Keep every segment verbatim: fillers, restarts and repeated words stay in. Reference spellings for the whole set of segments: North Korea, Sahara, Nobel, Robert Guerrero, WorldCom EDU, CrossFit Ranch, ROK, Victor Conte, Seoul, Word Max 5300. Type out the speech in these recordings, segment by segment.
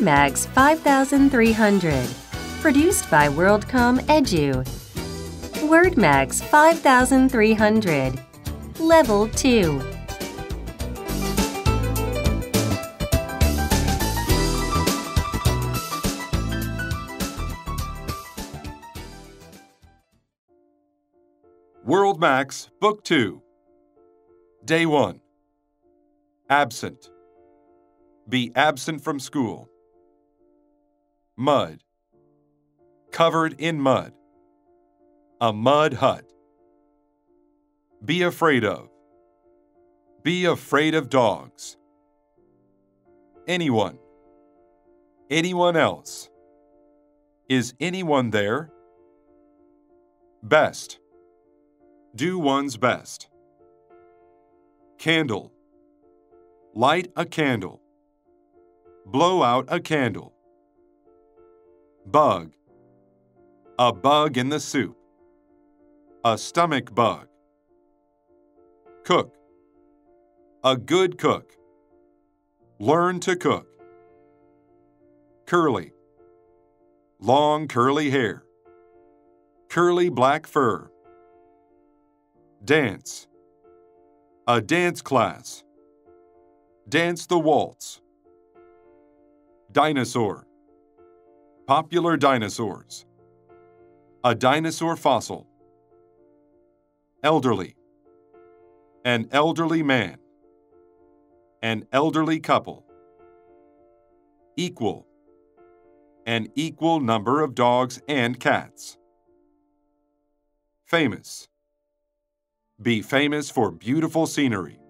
Word Max five thousand three hundred, produced by WorldCom E D U. Word Max five thousand three hundred, Level two. World Max, Book two. Day one. Absent. Be absent from school. Mud. Covered in mud. A mud hut. Be afraid of. Be afraid of dogs. Anyone. Anyone else. Is anyone there? Best. Do one's best. Candle. Light a candle. Blow out a candle. Bug. A bug in the soup. A stomach bug. Cook. A good cook. Learn to cook. Curly. Long curly hair. Curly black fur. Dance. A dance class. Dance the waltz. Dinosaur. Popular dinosaurs. A dinosaur fossil. Elderly. An elderly man. An elderly couple. Equal. An equal number of dogs and cats. Famous. Be famous for beautiful scenery.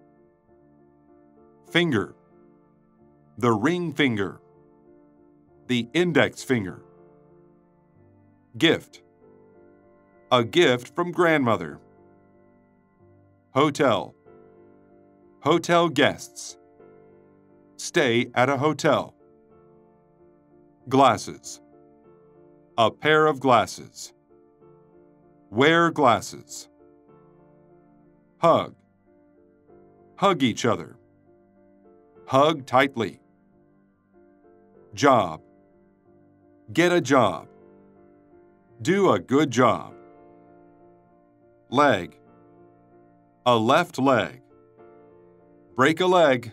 Finger. The ring finger. The index finger. Gift. A gift from grandmother. Hotel. Hotel guests. Stay at a hotel. Glasses. A pair of glasses. Wear glasses. Hug. Hug each other. Hug tightly. Job. Get a job. Do a good job. Leg. A left leg. Break a leg.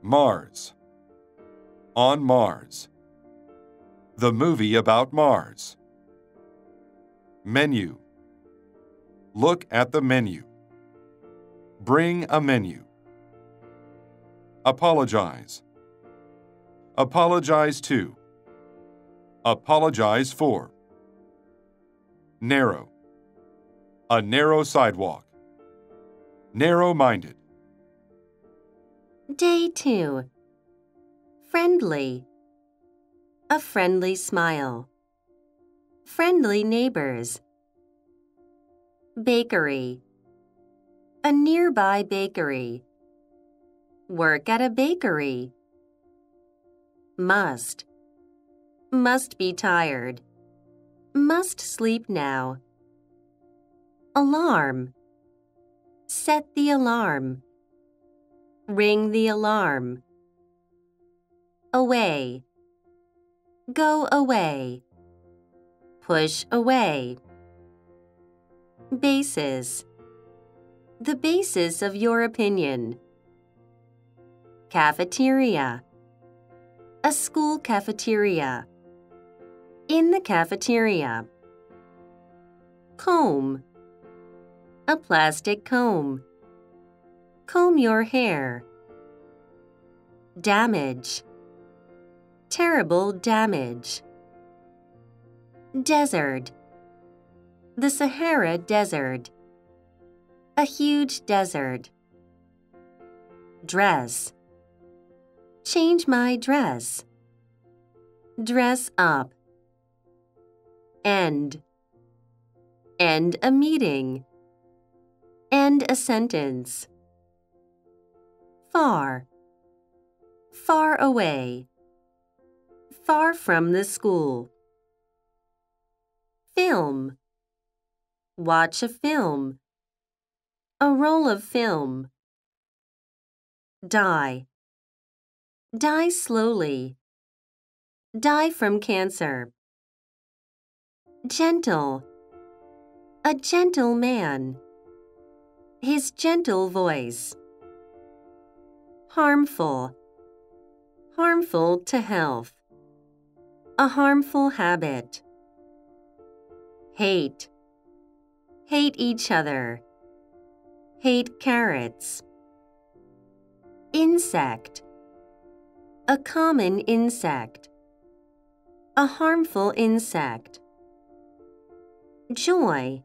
Mars. On Mars. The movie about Mars. Menu. Look at the menu. Bring a menu. Apologize. Apologize to. Apologize for. Narrow. A narrow sidewalk. Narrow-minded. Day two. Friendly. A friendly smile. Friendly neighbors. Bakery. A nearby bakery. Work at a bakery. Must. Must be tired. Must sleep now. Alarm. Set the alarm. Ring the alarm. Away. Go away. Push away. Basis. The basis of your opinion. Cafeteria. A school cafeteria. In the cafeteria. Comb. A plastic comb. Comb your hair. Damage. Terrible damage. Desert. The Sahara Desert. A huge desert. Dress. Change my dress. Dress up. End. End a meeting. End a sentence. Far. Far away. Far from the school. Film. Watch a film. A roll of film. Die. Die slowly. Die from cancer. Gentle. A gentle man. His gentle voice. Harmful. Harmful to health. A harmful habit. Hate. Hate each other. Hate carrots. Insect. A common insect. A harmful insect. Joy.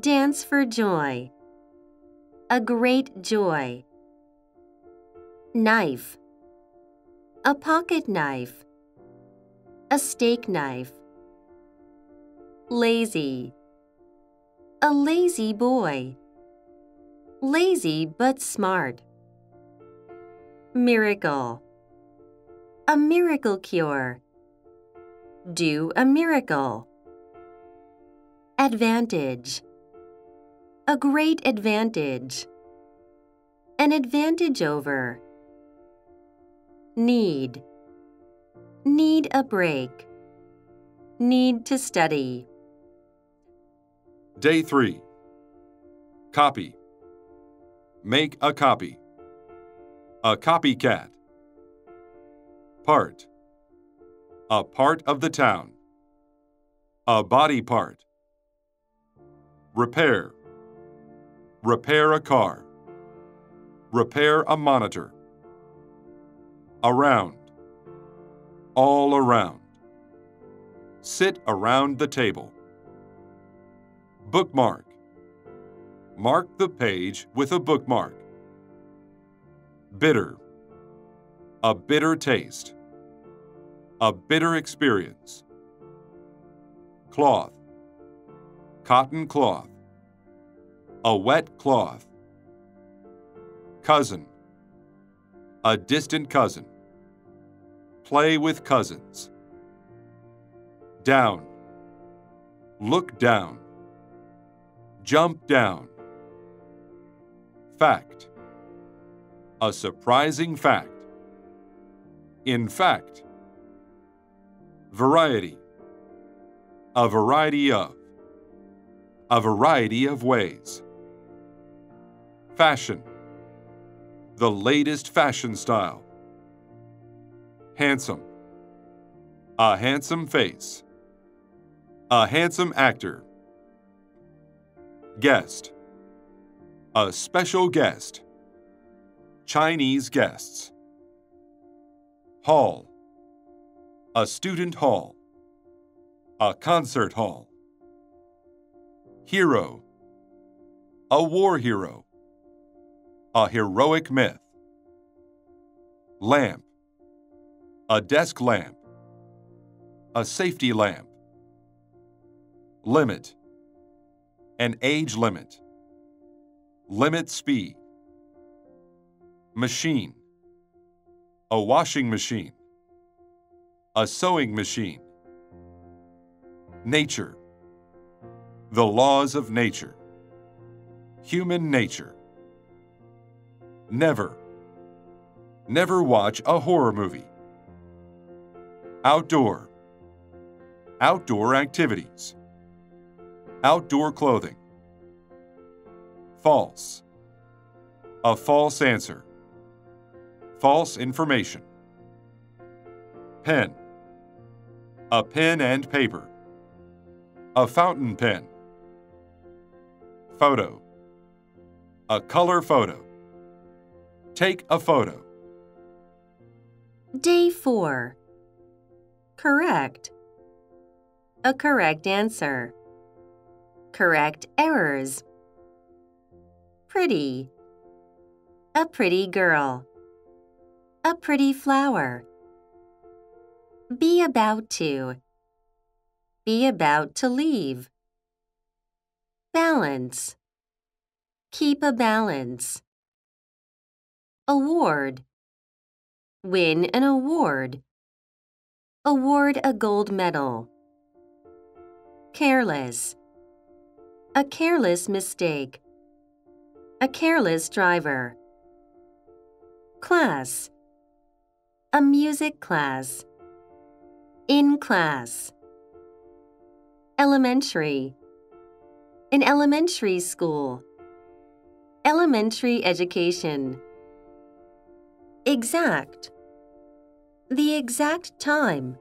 Dance for joy. A great joy. Knife. A pocket knife. A steak knife. Lazy. A lazy boy. Lazy but smart. Miracle. A miracle cure. Do a miracle. Advantage. A great advantage. An advantage over. Need. Need a break. Need to study. Day three. Copy. Make a copy. A copycat. Part. A part of the town. A body part. Repair. Repair a car. Repair a monitor. Around. All around. Sit around the table. Bookmark. Mark the page with a bookmark. Bitter. A bitter taste. A bitter experience. Cloth. Cotton cloth. A wet cloth. Cousin. A distant cousin. Play with cousins. Down. Look down. Jump down. Fact. A surprising fact. In fact. Variety. A variety of. A variety of ways. Fashion. The latest fashion style. Handsome. A handsome face. A handsome actor. Guest. A special guest. Chinese guests. Hall. A student hall. A concert hall. Hero. A war hero. A heroic myth. Lamp. A desk lamp. A safety lamp. Limit. An age limit. Limit speed. Machine. A washing machine. A sewing machine. Nature. The laws of nature. Human nature. Never. Never watch a horror movie. Outdoor. Outdoor activities. Outdoor clothing. False. A false answer. False information. Pen. A pen and paper. A fountain pen. Photo. A color photo. Take a photo. Day four. Correct. A correct answer. Correct errors. Pretty. A pretty girl. A pretty flower. Be about to. Be about to leave. Balance. Keep a balance. Award. Win an award. Award a gold medal. Careless. A careless mistake. A careless driver. Class. A music class. In class. Elementary. An elementary school. Elementary education. Exact. The exact time.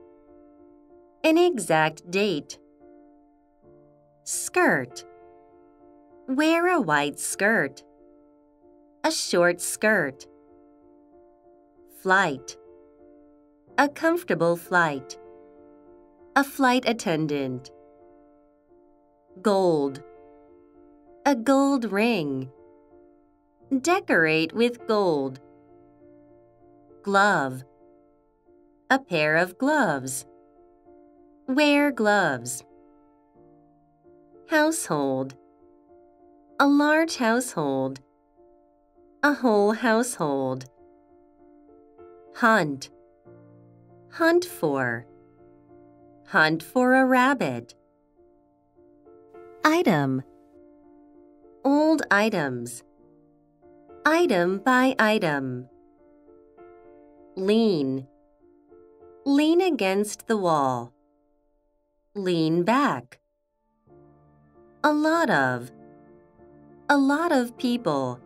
An exact date. Skirt. Wear a white skirt. A short skirt. Flight. A comfortable flight. A flight attendant. Gold. A gold ring. Decorate with gold. Glove. A pair of gloves. Wear gloves. Household. A large household. A whole household. Hunt. Hunt for. Hunt for a rabbit. Item. Old items. Item by item. Lean. Lean against the wall. Lean back. A lot of. A lot of people.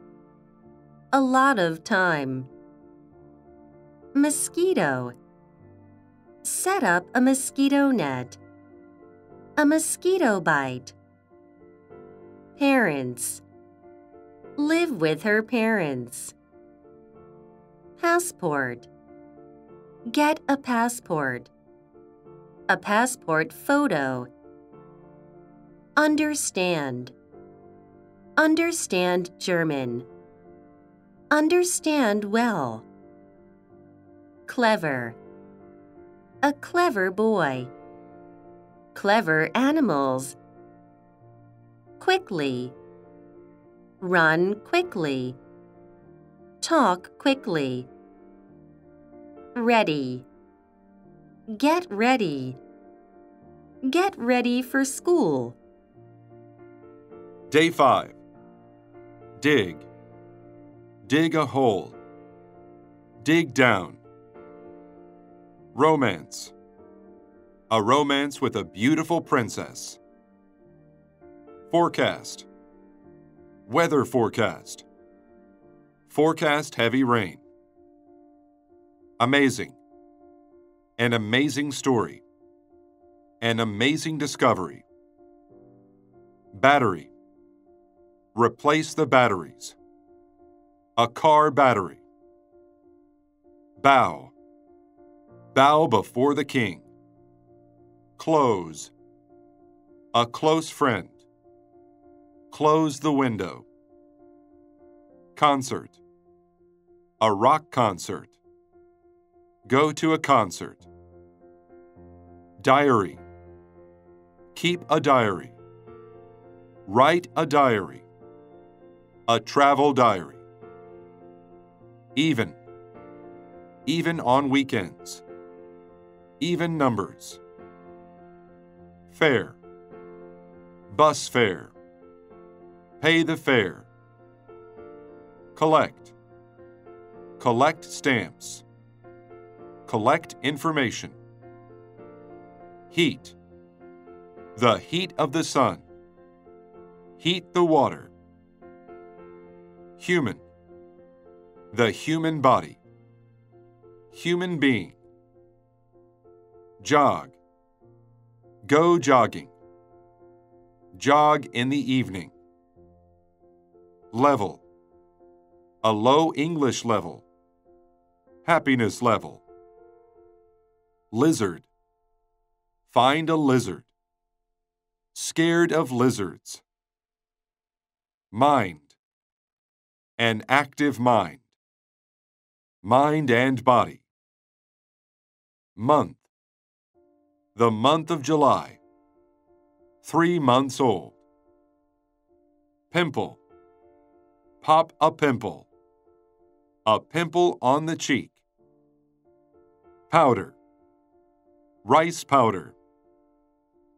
A lot of time. Mosquito. Set up a mosquito net. A mosquito bite. Parents. Live with her parents. Passport. Get a passport. A passport photo. Understand. Understand German. Understand well. Clever. A clever boy. Clever animals. Quickly. Run quickly. Talk quickly. Ready. Get ready. Get ready for school. Day five. Dig. Dig a hole. Dig down. Romance. A romance with a beautiful princess. Forecast. Weather forecast. Forecast heavy rain. Amazing. An amazing story. An amazing discovery. Battery. Replace the batteries. A car battery. Bow. Bow before the king. Close. A close friend. Close the window. Concert. A rock concert. Go to a concert. Diary. Keep a diary. Write a diary. A travel diary. Even. Even on weekends. Even numbers. Fare. Bus fare. Pay the fare. Collect. Collect stamps. Collect information. Heat. The heat of the sun. Heat the water. Human. The human body. Human being. Jog. Go jogging. Jog in the evening. Level. A low English level. Happiness level. Lizard. Find a lizard. Scared of lizards. Mind. An active mind. Mind and body. Month. The month of July. Three months old. Pimple. Pop a pimple. A pimple on the cheek. Powder. Rice powder.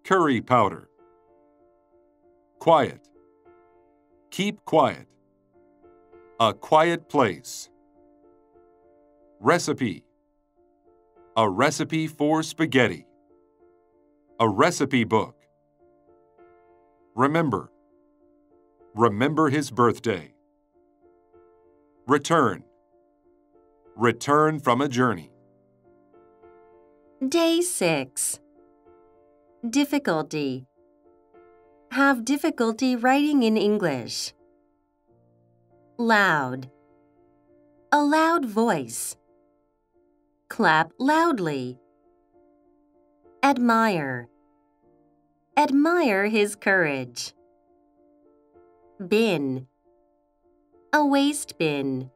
Curry powder. Quiet. Keep quiet. A quiet place. Recipe. A recipe for spaghetti. A recipe book. Remember. Remember his birthday. Return. Return from a journey. Day six. Difficulty. Have difficulty writing in English. Loud. A loud voice. Clap loudly. Admire. Admire his courage. Bin. A waste bin.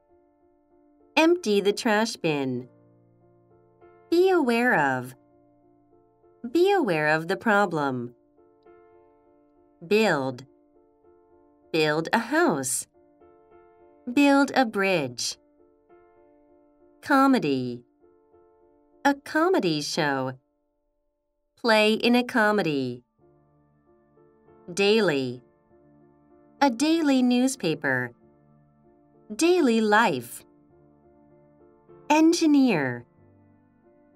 Empty the trash bin. Be aware of. Be aware of the problem. Build. Build a house. Build a bridge. Comedy. A comedy show. Play in a comedy. Daily. A daily newspaper. Daily life. Engineer.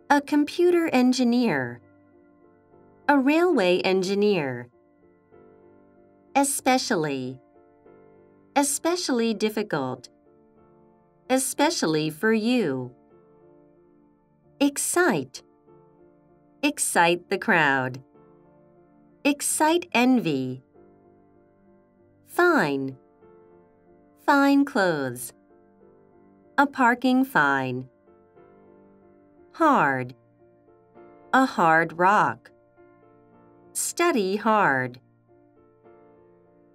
A computer engineer. A railway engineer. Especially. Especially difficult. Especially for you. Excite. Excite the crowd. Excite envy. Fine. Fine clothes. A parking fine. Hard. A hard rock. Study hard.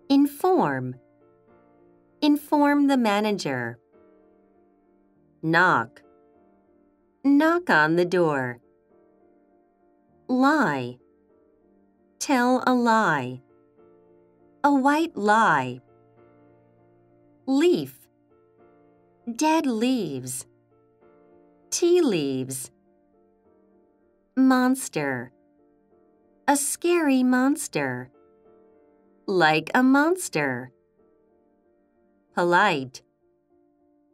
Inform. Inform the manager. Knock. Knock on the door. Lie. Tell a lie. A white lie. Leaf. Dead leaves. Tea leaves. Monster. A scary monster. Like a monster. Polite.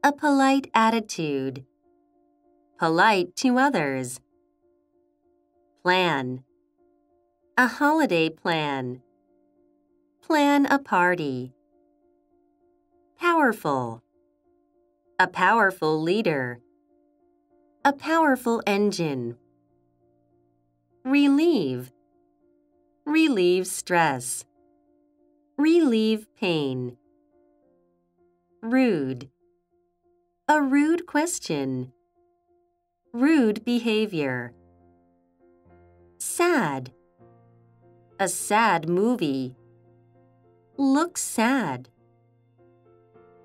A polite attitude. Polite to others. Plan. A holiday plan. Plan a party. Powerful. A powerful leader. A powerful engine. Relieve. Relieve stress. Relieve pain. Rude. A rude question. Rude behavior. Sad. A sad movie. Look sad.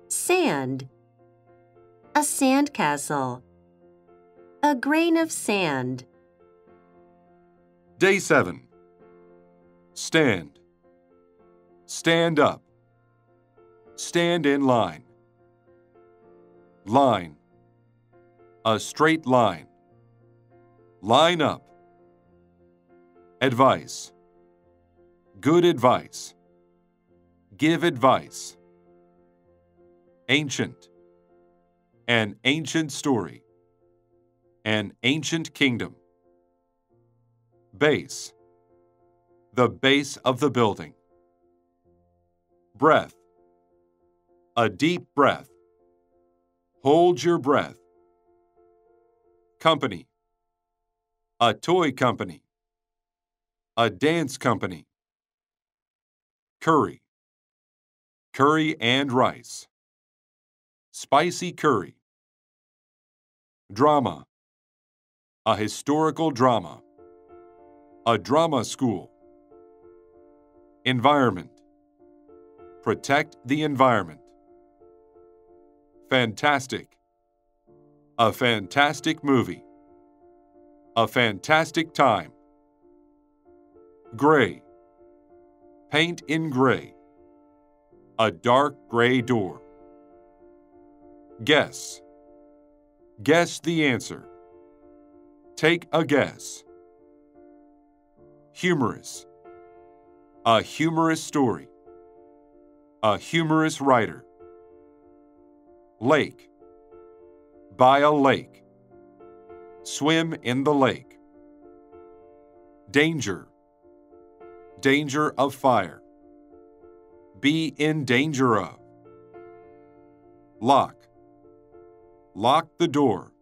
Sand. A sandcastle. A grain of sand. Day seven. Stand. Stand up. Stand in line. Line. A straight line. Line up. Advice. Good advice. Give advice. Ancient. An ancient story. An ancient kingdom. Base. The base of the building. Breath. A deep breath. Hold your breath. Company. A toy company. A dance company. Curry. Curry and rice. Spicy curry. Drama. A historical drama. A drama school. Environment. Protect the environment. Fantastic. A fantastic movie. A fantastic time. Gray. Paint in gray. A dark gray door. Guess. Guess the answer. Take a guess. Humorous. A humorous story. A humorous writer. Lake. By a lake. Swim in the lake. Danger. Danger of fire. Be in danger of. Lock. Lock the door.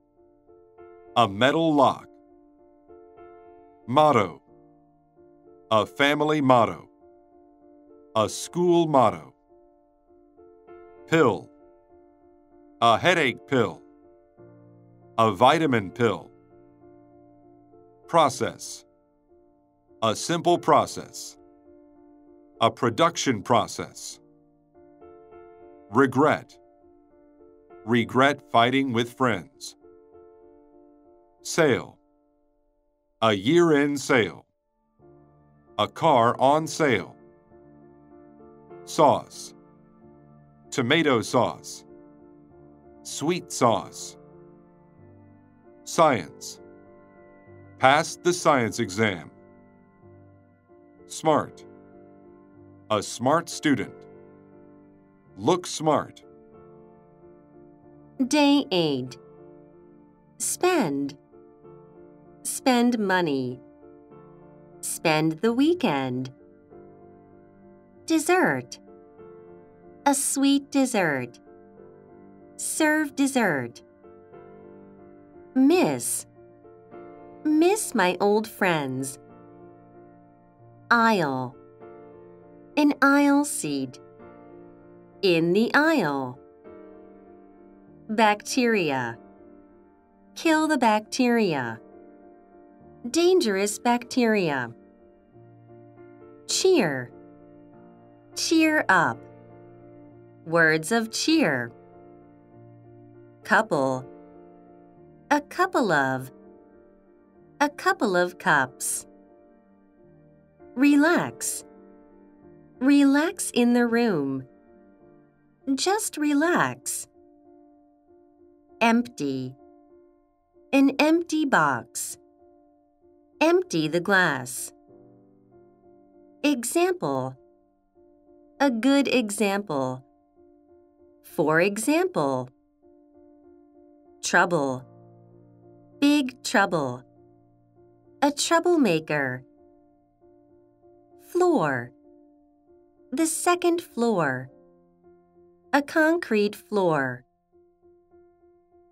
A metal lock. Motto. A family motto. A school motto. Pill. A headache pill. A vitamin pill. Process. A simple process. A production process. Regret. Regret fighting with friends. Sale. A year-end sale. A car on sale. Sauce. Tomato sauce. Sweet sauce. Science. Pass the science exam. Smart. A smart student. Look smart. Day eight. Spend. Spend money. Spend the weekend. Dessert. A sweet dessert. Serve dessert. Miss. Miss my old friends. Aisle. An aisle seat. In the aisle. Bacteria. Kill the bacteria. Dangerous bacteria. Cheer. Cheer up. Words of cheer. Couple. A couple of. A couple of cups. Relax. Relax in the room. Just relax. Empty. An empty box. Empty the glass. Example. A good example. For example. Trouble. Big trouble. A troublemaker. Floor. The second floor. A concrete floor.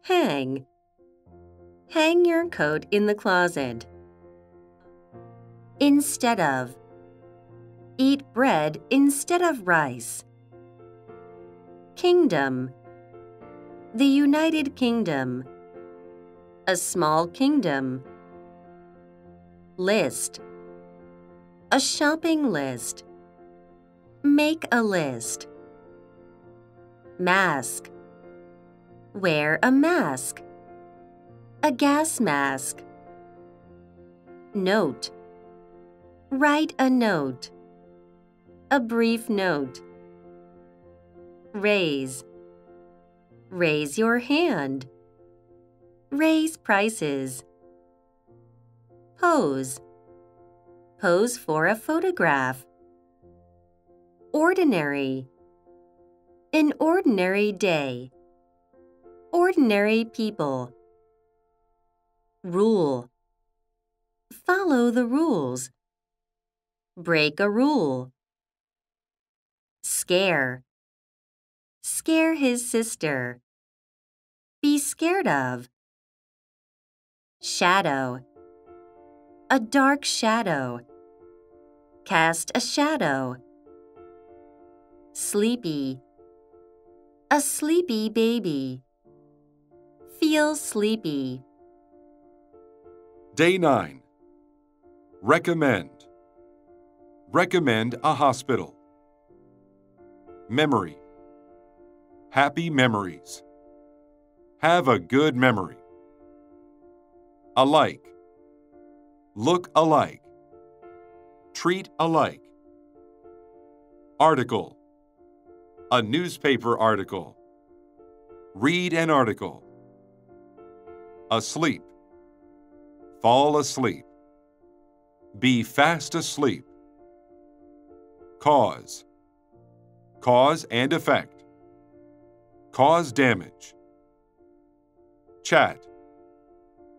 Hang. Hang your coat in the closet. Instead of. Eat bread instead of rice. Kingdom. The United Kingdom. A small kingdom. List. A shopping list. Make a list. Mask. Wear a mask. A gas mask. Note. Write a note. A brief note. Raise. Raise your hand. Raise prices. Pose. Pose for a photograph. Ordinary. An ordinary day. Ordinary people. Rule. Follow the rules. Break a rule. Scare. Scare his sister. Be scared of. Shadow. A dark shadow. Cast a shadow. Sleepy. A sleepy baby. Feel sleepy. Day nine. Recommend. Recommend a hospital. Memory. Happy memories. Have a good memory. Alike. Look alike. Treat alike. Article. A newspaper article. Read an article. Asleep. Fall asleep. Be fast asleep. Cause. Cause and effect. Cause damage. Chat.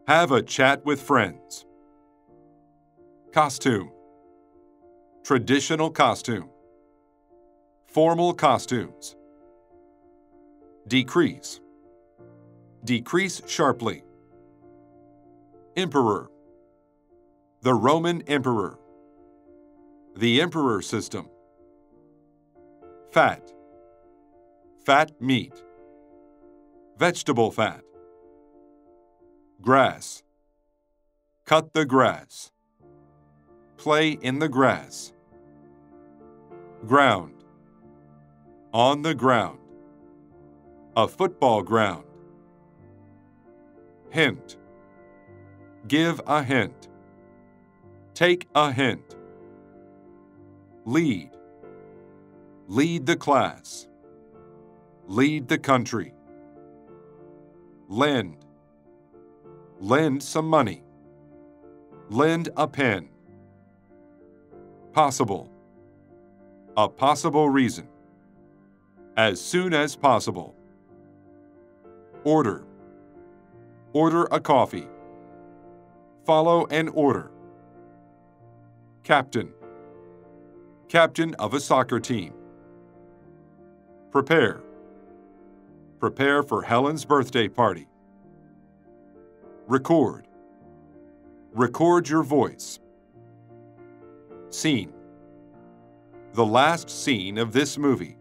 Have a chat with friends. Costume. Traditional costume. Formal costumes. Decrease. Decrease sharply. Emperor. The Roman Emperor. The Emperor system. Fat. Fat meat. Vegetable fat. Grass. Cut the grass. Play in the grass. Ground. On the ground. A football ground. Hint. Give a hint. Take a hint. Lead. Lead the class. Lead the country. Lend. Lend some money. Lend a pen. Possible. A possible reason. As soon as possible. Order. Order a coffee. Follow an order. Captain. Captain of a soccer team. Prepare. Prepare for Helen's birthday party. Record. Record your voice. Scene. The last scene of this movie.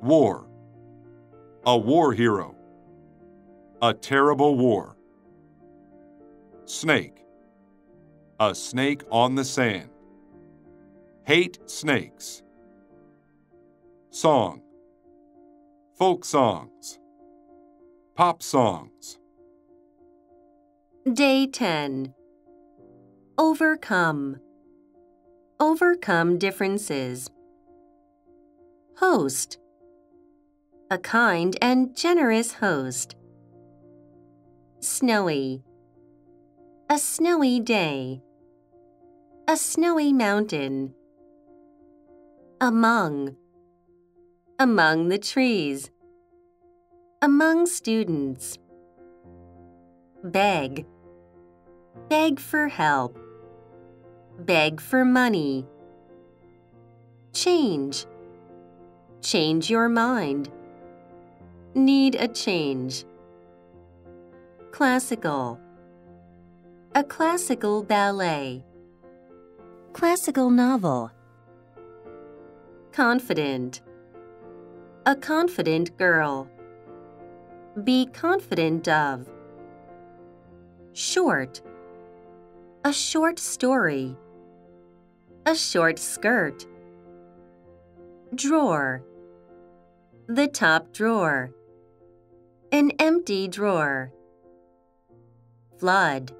War. A war hero. A terrible war. Snake. A snake on the sand. Hate snakes. Song. Folk songs. Pop songs. Day ten. Overcome. Overcome differences. Host. A kind and generous host. Snowy. A snowy day. A snowy mountain. Among. Among the trees. Among students. Beg. Beg for help. Beg for money. Change. Change your mind. Need a change. Classical. A classical ballet. Classical novel. Confident. A confident girl. Be confident of. Short. A short story. A short skirt. Drawer. The top drawer. An empty drawer. Flood.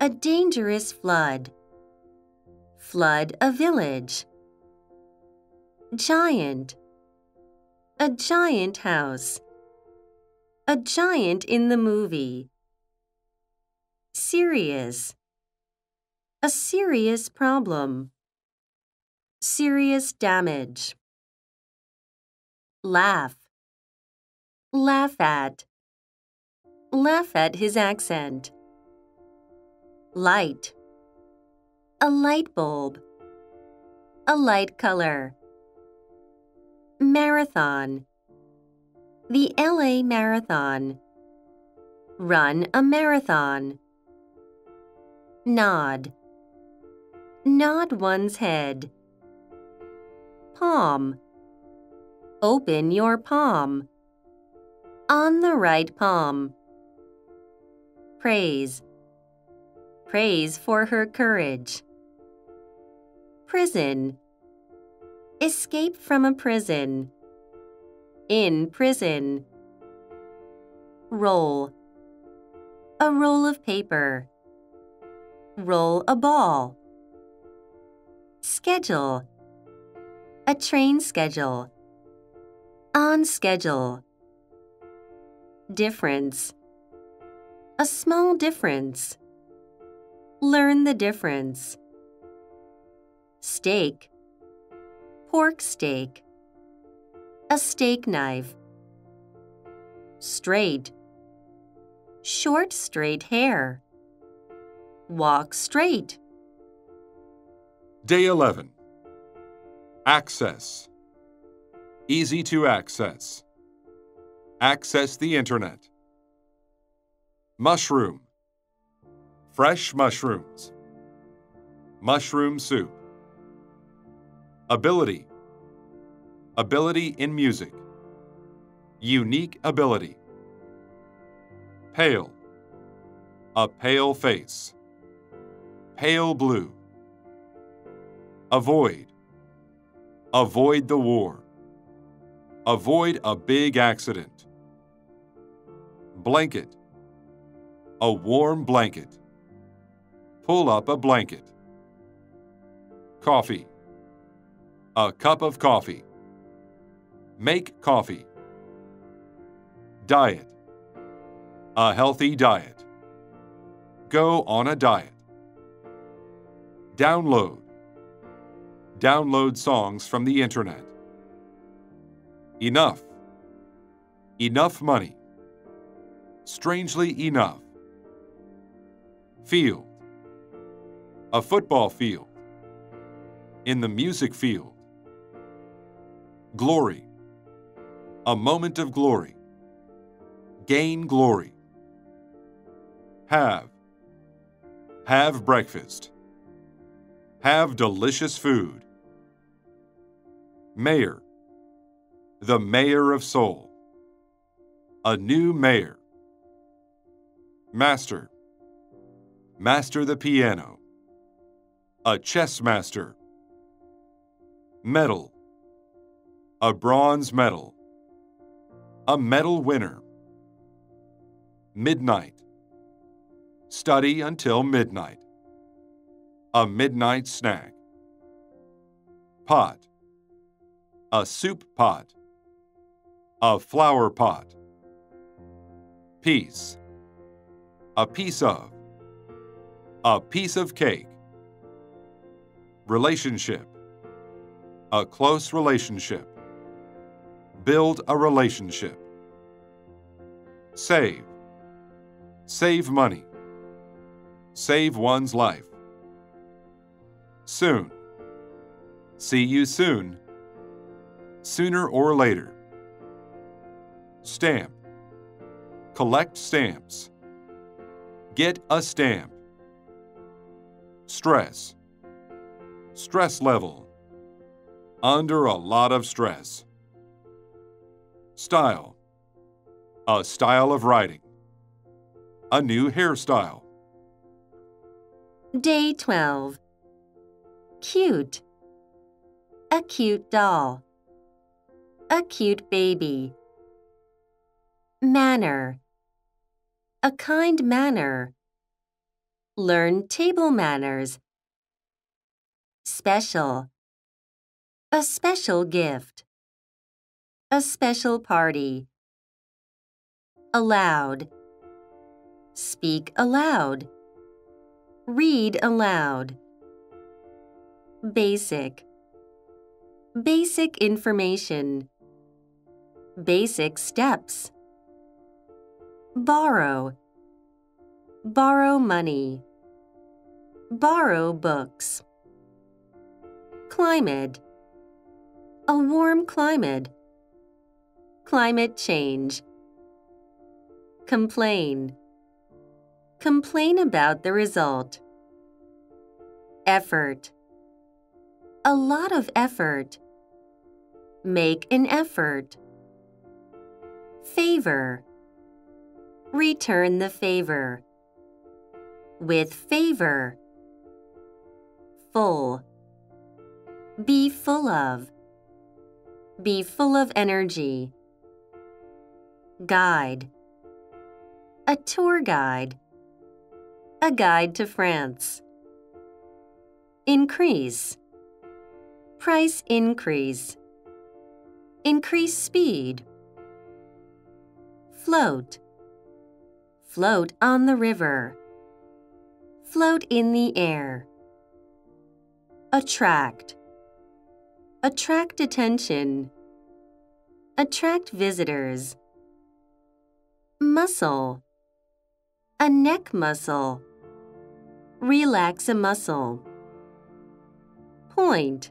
A dangerous flood. Flood a village. Giant. A giant house. A giant in the movie. Serious. A serious problem. Serious damage. Laugh. Laugh at. Laugh at his accent. Light. A light bulb. A light color. Marathon. The L A Marathon. Run a marathon. Nod. Nod one's head. Palm. Open your palm. On the right palm. Praise. Praise for her courage. Prison. Escape from a prison. In prison. Roll. A roll of paper. Roll a ball. Schedule. A train schedule. On schedule. Difference. A small difference. Learn the difference. Steak. Pork steak. A steak knife. Straight. short straight hair. Walk straight. Day eleven. Access. Easy to access. Access the internet. Mushroom. Fresh mushrooms. Mushroom soup. Ability. Ability in music. Unique ability. Pale. A pale face. Pale blue. Avoid. Avoid the war. Avoid a big accident. Blanket. A warm blanket. Pull up a blanket. Coffee. A cup of coffee. Make coffee. Diet. A healthy diet. Go on a diet. Download. Download songs from the internet. Enough. Enough money. Strangely enough. Field. A football field. In the music field. Glory. A moment of glory. Gain glory. Have. Have breakfast. Have delicious food. Mayor. The mayor of Seoul. A new mayor. Master. Master the piano. A chess master. Medal. A bronze medal. A medal winner. Midnight. Study until midnight. A midnight snack. Pot. A soup pot. A flower pot. Piece. A piece of. A piece of cake. Relationship. A close relationship. Build a relationship. Save. Save money. Save one's life. Soon. See you soon. Sooner or later. Stamp. Collect stamps. Get a stamp. Stress. Stress level. Under a lot of stress. Style. A style of writing. A new hairstyle. Day twelve. Cute. A cute doll. A cute baby. Manner. A kind manner. Learn table manners. Special. A special gift. A special party. Allowed. Speak aloud. Read aloud. Basic. Basic information. Basic steps. Borrow. Borrow money. Borrow books. Climate. A warm climate. Climate change. Complain. Complain about the result. Effort. A lot of effort. Make an effort. Favor. Return the favor. With favor. Full. Be full of. Be full of energy. Guide. A tour guide. A guide to France. Increase. Price increase. Increase speed. Float. Float on the river. Float in the air. Attract. Attract attention. Attract visitors. Muscle. A neck muscle. Relax a muscle. Point.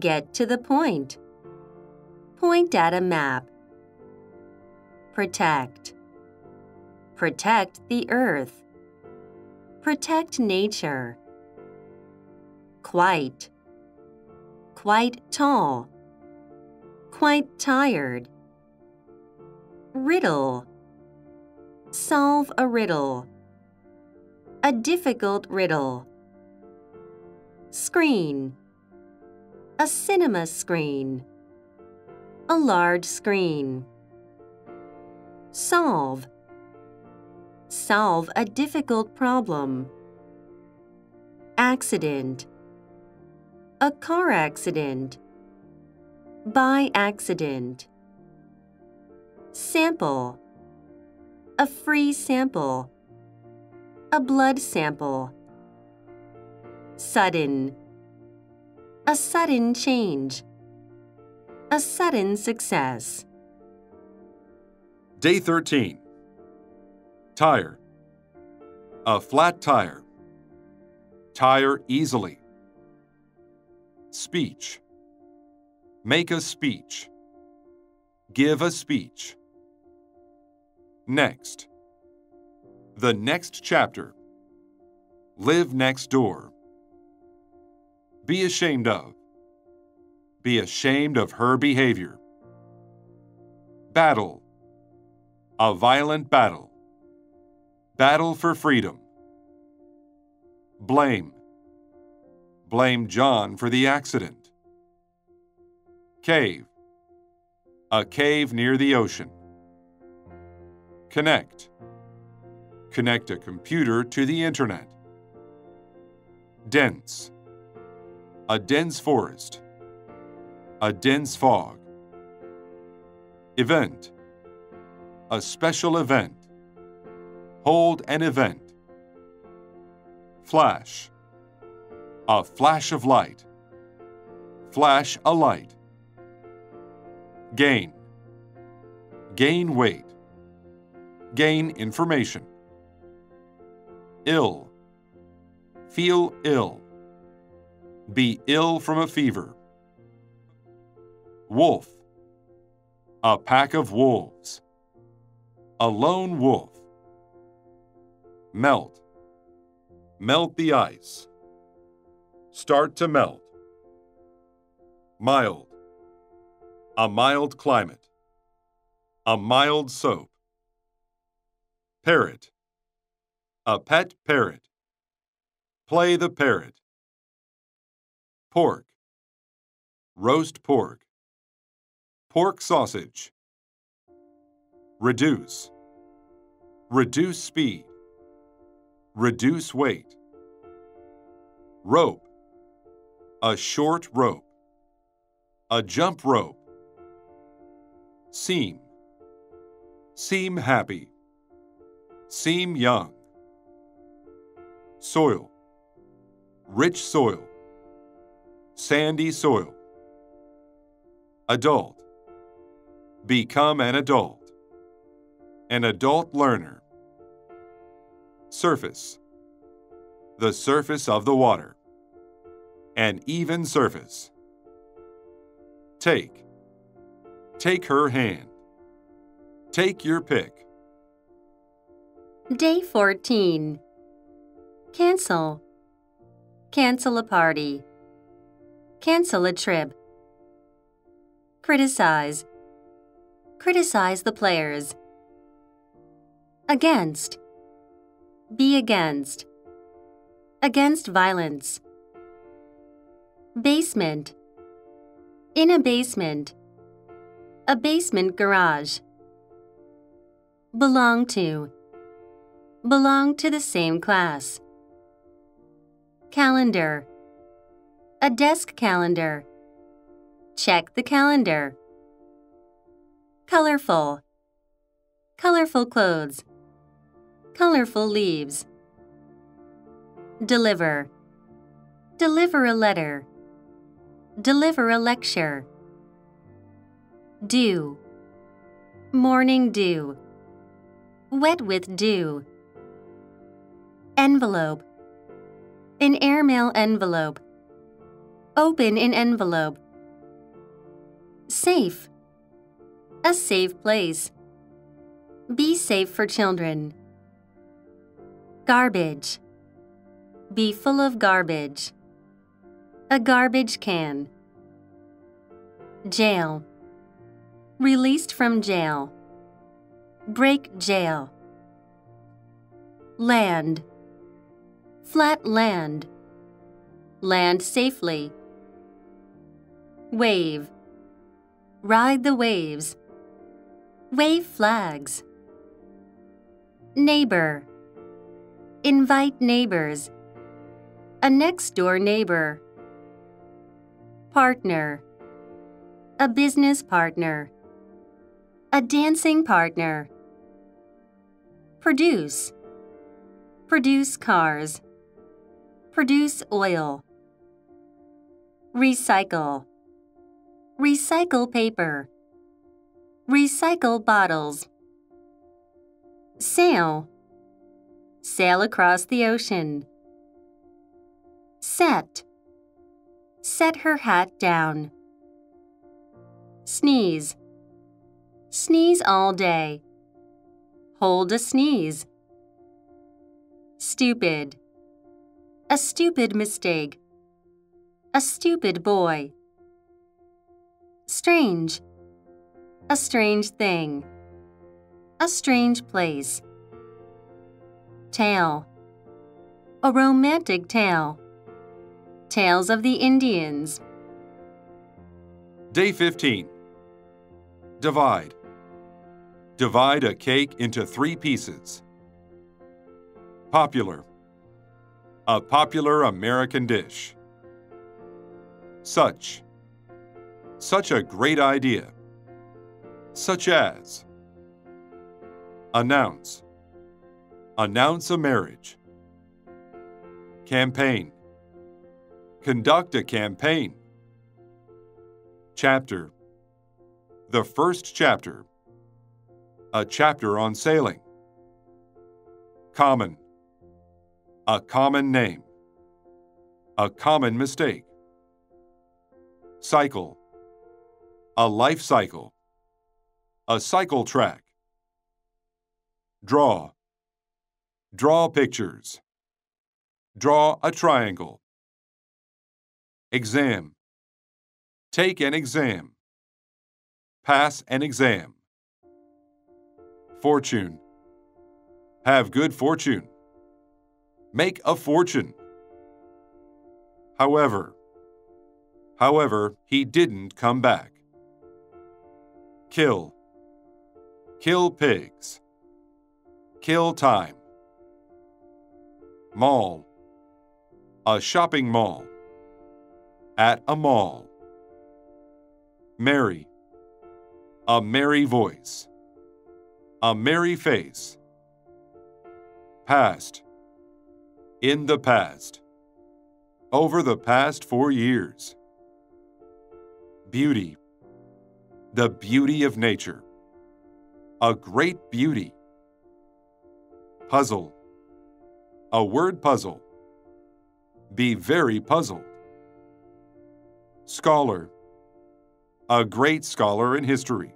Get to the point. Point at a map. Protect. Protect the earth. Protect nature. Quite. Quite tall. Quite tired. Riddle. Solve a riddle. A difficult riddle. Screen. A cinema screen. A large screen. Solve. Solve a difficult problem. Accident. A car accident. By accident. Sample. A free sample. A blood sample. Sudden. A sudden change. A sudden success. Day thirteen. Tire. A flat tire. Tire easily. Speech. Make a speech. Give a speech. Next. The next chapter. Live next door. Be ashamed of. Be ashamed of her behavior. Battle. A violent battle. Battle for freedom. Blame. Blame John for the accident. Cave. A cave near the ocean. Connect. Connect a computer to the internet. Dense. A dense forest. A dense fog. Event. A special event. Hold an event. Flash. A flash of light. Flash a light. Gain. Gain weight. Gain information. Ill. Feel ill. Be ill from a fever. Wolf. A pack of wolves. A lone wolf. Melt. Melt the ice. Start to melt. Mild. A mild climate. A mild soap. Parrot. A pet parrot. Play the parrot. Pork. Roast pork. Pork sausage. Reduce. Reduce speed. Reduce weight. Rope. A short rope. A jump rope. Seem. Seem happy. Seem young. Soil. Rich soil. Sandy soil. Adult. Become an adult. An adult learner. Surface. The surface of the water. An even surface. Take. Take her hand. Take your pick. Day fourteen. Cancel. Cancel a party. Cancel a trip. Criticize. Criticize the players. Against. Be against. Against violence. Basement. In a basement. A basement garage. Belong to. Belong to the same class. Calendar. A desk calendar. Check the calendar. Colorful. Colorful clothes. Colorful leaves. Deliver. Deliver a letter. Deliver a lecture. Dew. Morning dew. wet with dew. Envelope. An airmail envelope. Open an envelope. Safe. A safe place. Be safe for children. Garbage. Be full of garbage. A garbage can. Jail. Released from jail. Break jail. Land. Flat land. Land safely. Wave. Ride the waves. Wave flags. Neighbor. Invite neighbors. A next-door neighbor. Partner. A business partner. A dancing partner. Produce. Produce cars. Produce oil. Recycle. Recycle paper. Recycle bottles. Sail. Sail across the ocean. Set. Set her hat down. Sneeze. Sneeze all day. Hold a sneeze. Stupid. A stupid mistake. A stupid boy. Strange. A strange thing. A strange place. Tale. A romantic tale. Tales of the Indians. Day fifteen. Divide. Divide a cake into three pieces. Popular. A popular American dish. Such. Such a great idea. Such as. Announce. Announce a marriage. Campaign. Conduct a campaign. Chapter. The first chapter. A chapter on sailing. Common. A common name. A common mistake. Cycle. A life cycle. A cycle track. Draw. Draw pictures. Draw a triangle. Exam. Take an exam. Pass an exam. Fortune. Have good fortune. Make a fortune. However. However, he didn't come back. Kill. Kill pigs. Kill time. Mall. A shopping mall. At a mall. Merry. A merry voice. A merry face. Past. In the past. Over the past four years. Beauty. The beauty of nature. A great beauty. Puzzle. A word puzzle. Be very puzzled. Scholar. A great scholar in history.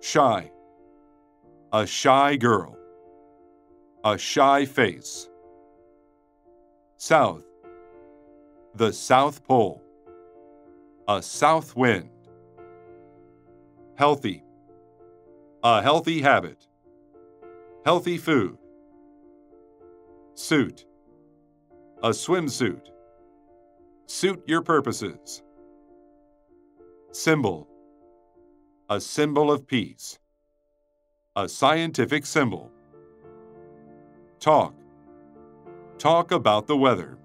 Shy. A shy girl. A shy face. South. The South Pole. A south wind. Healthy. A healthy habit. Healthy food. Suit. A swimsuit. Suit your purposes. Symbol. A symbol of peace. A scientific symbol. Talk. Talk about the weather.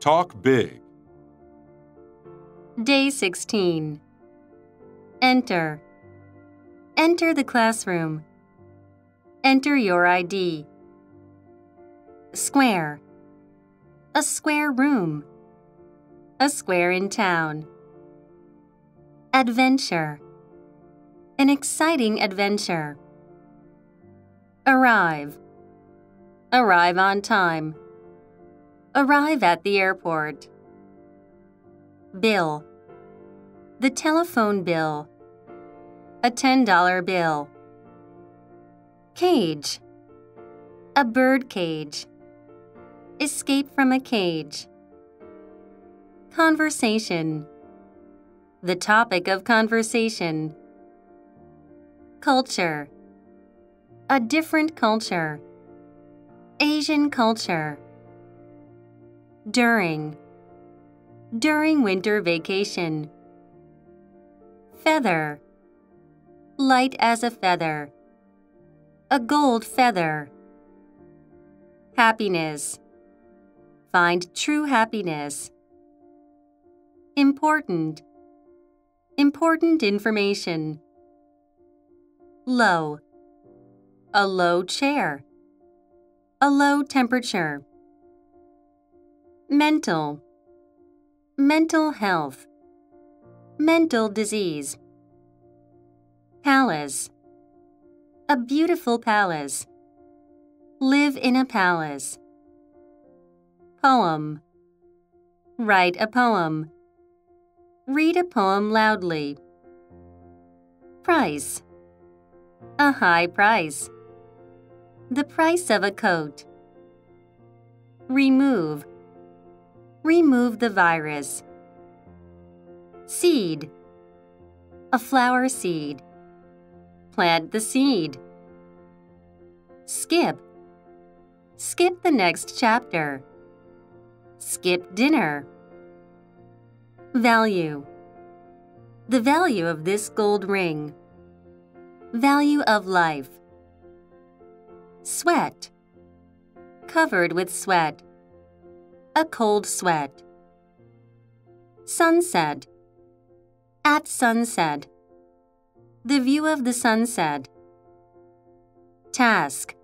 Talk big. Day sixteen. Enter. Enter the classroom. Enter your I D. Square. A square room. A square in town. Adventure. An exciting adventure. Arrive. Arrive on time. Arrive at the airport. Bill. The telephone bill. A ten dollar bill. Cage. A bird cage. Escape from a cage. Conversation. The topic of conversation. Culture. A different culture. Asian culture. During. During winter vacation. Feather. Light as a feather. A gold feather. Happiness. Find true happiness. Important. Important information. Low. A low chair. A low temperature. Mental. Mental health. Mental disease. Palace. A beautiful palace. Live in a palace. Poem. Write a poem. Read a poem loudly. Price. A high price. The price of a coat. Remove. Remove the virus. Seed. A flower seed. Plant the seed. Skip. Skip the next chapter. Skip dinner. Value. The value of this gold ring. Value of life. Sweat. Covered with sweat. A cold sweat. Sunset. At sunset. The view of the sunset. Task.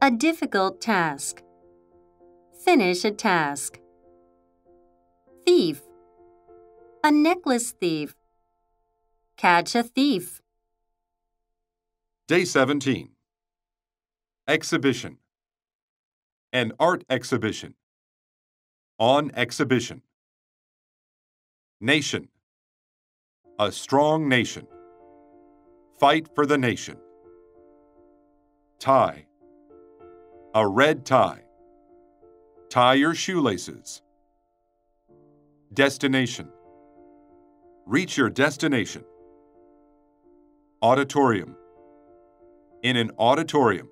A difficult task. Finish a task. Thief. A necklace thief. Catch a thief. Day seventeen. Exhibition. An art exhibition. On exhibition. Nation. A strong nation. Fight for the nation. Tie. A red tie. Tie your shoelaces. Destination. Reach your destination. Auditorium. In an auditorium.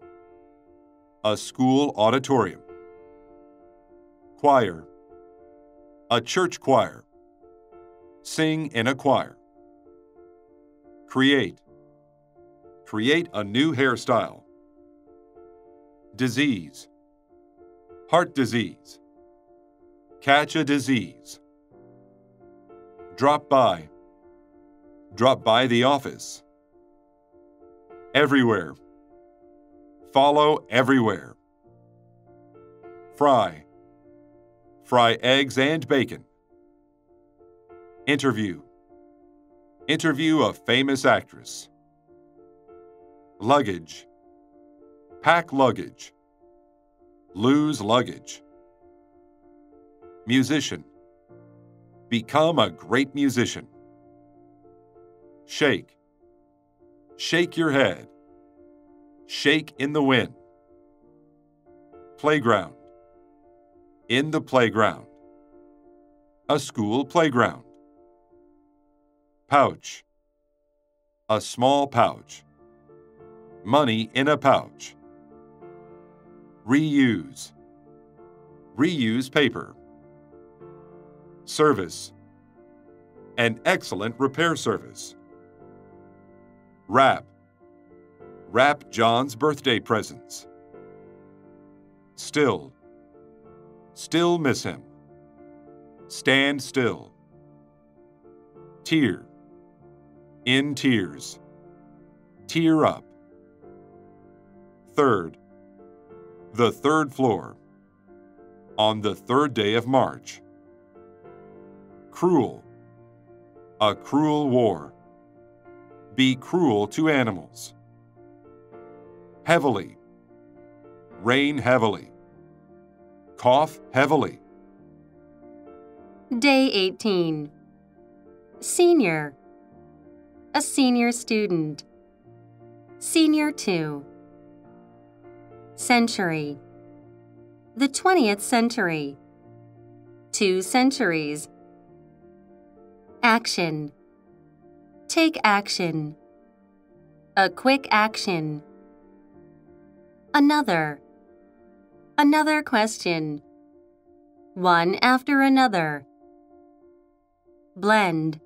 A school auditorium. Choir. A church choir. Sing in a choir. Create. Create a new hairstyle. Disease. Heart disease. Catch a disease. Drop by. Drop by the office. Everywhere. Follow everywhere. Fry. Fry eggs and bacon. Interview. Interview a famous actress. Luggage. Pack luggage. Lose luggage. Musician. Become a great musician. Shake. Shake your head. Shake in the wind. Playground. In the playground. A school playground. Pouch. A small pouch. Money in a pouch. Reuse. Reuse paper. Service. An excellent repair service. Wrap. Wrap John's birthday presents. Still. Still miss him. Stand still. Tear. In tears. Tear up. Third. The third floor. On the third day of March. Cruel. A cruel war. Be cruel to animals. heavily, rain heavily, cough heavily. Day eighteen. Senior. A senior student. Senior two. Century. The twentieth century. Two centuries. Action. Take action. A quick action. Another. Another question. One after another. Blend.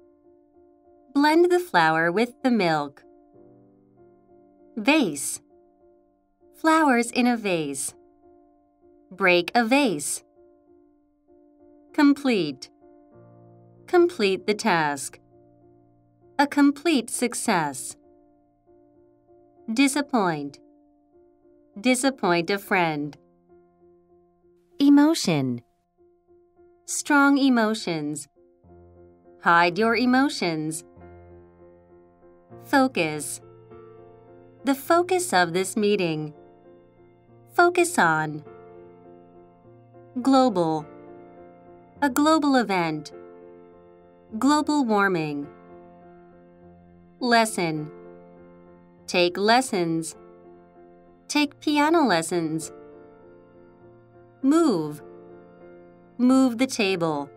Blend the flour with the milk. Vase. Flowers in a vase. Break a vase. Complete. Complete the task. A complete success. Disappoint. Disappoint a friend. Emotion. Strong emotions. Hide your emotions. Focus. The focus of this meeting. Focus on. Global. A global event. Global warming. Lesson. Take lessons. Take piano lessons. Move. Move the table.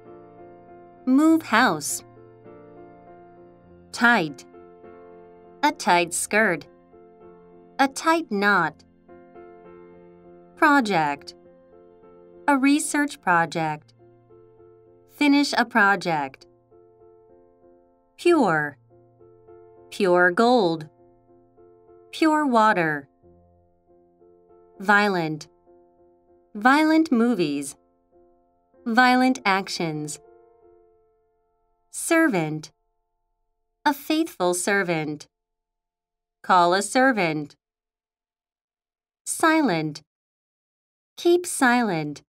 Move house. Tight. A tight skirt. A tight knot. Project. A research project. Finish a project. Pure. Pure gold. Pure water. Violent. Violent movies. Violent actions. Servant. A faithful servant. Call a servant. Silent. Keep silent.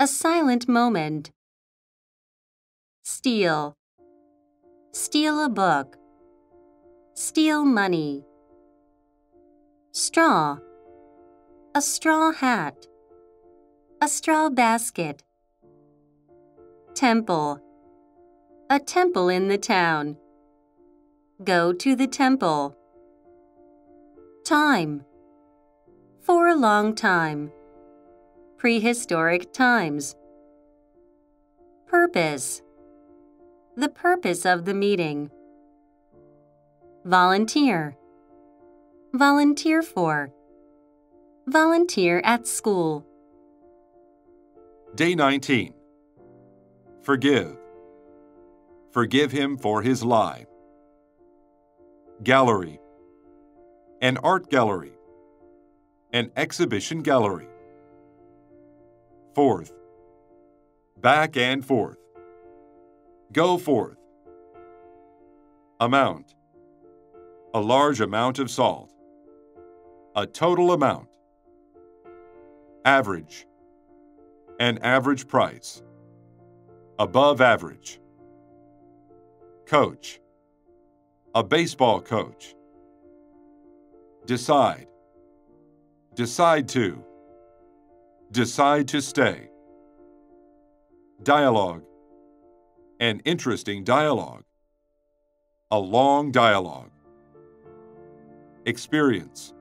A silent moment. Steal. Steal a book. Steal money. Straw. A straw hat. A straw basket. Temple. A temple in the town. Go to the temple. Time. For a long time. Prehistoric times. Purpose. The purpose of the meeting. Volunteer. Volunteer for. Volunteer at school. Day nineteen. Forgive. Forgive him for his lie. Gallery. An art gallery. An exhibition gallery. Forth. Back and forth. Go forth. Amount. A large amount of salt. A total amount. Average. An average price. Above average. Coach. A baseball coach. Decide. Decide to. Decide to stay. Dialogue. An interesting dialogue. A long dialogue. Experience.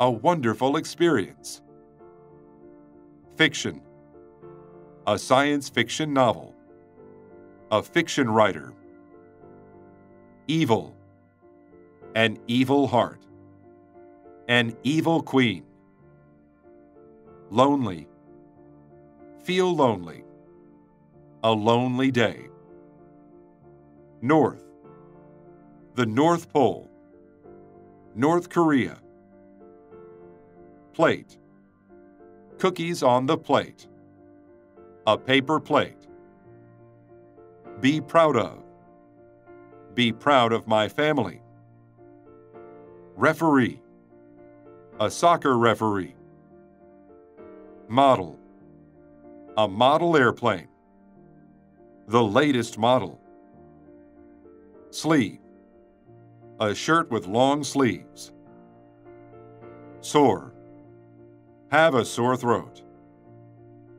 A wonderful experience. Fiction. A science fiction novel. A fiction writer. Evil. An evil heart. An evil queen. Lonely. Feel lonely. A lonely day. North. The North Pole. North Korea. Plate. Cookies on the plate. A paper plate. Be proud of. Be proud of my family. Referee. A soccer referee. Model. A model airplane. The latest model. Sleeve. A shirt with long sleeves. Sore. Have a sore throat.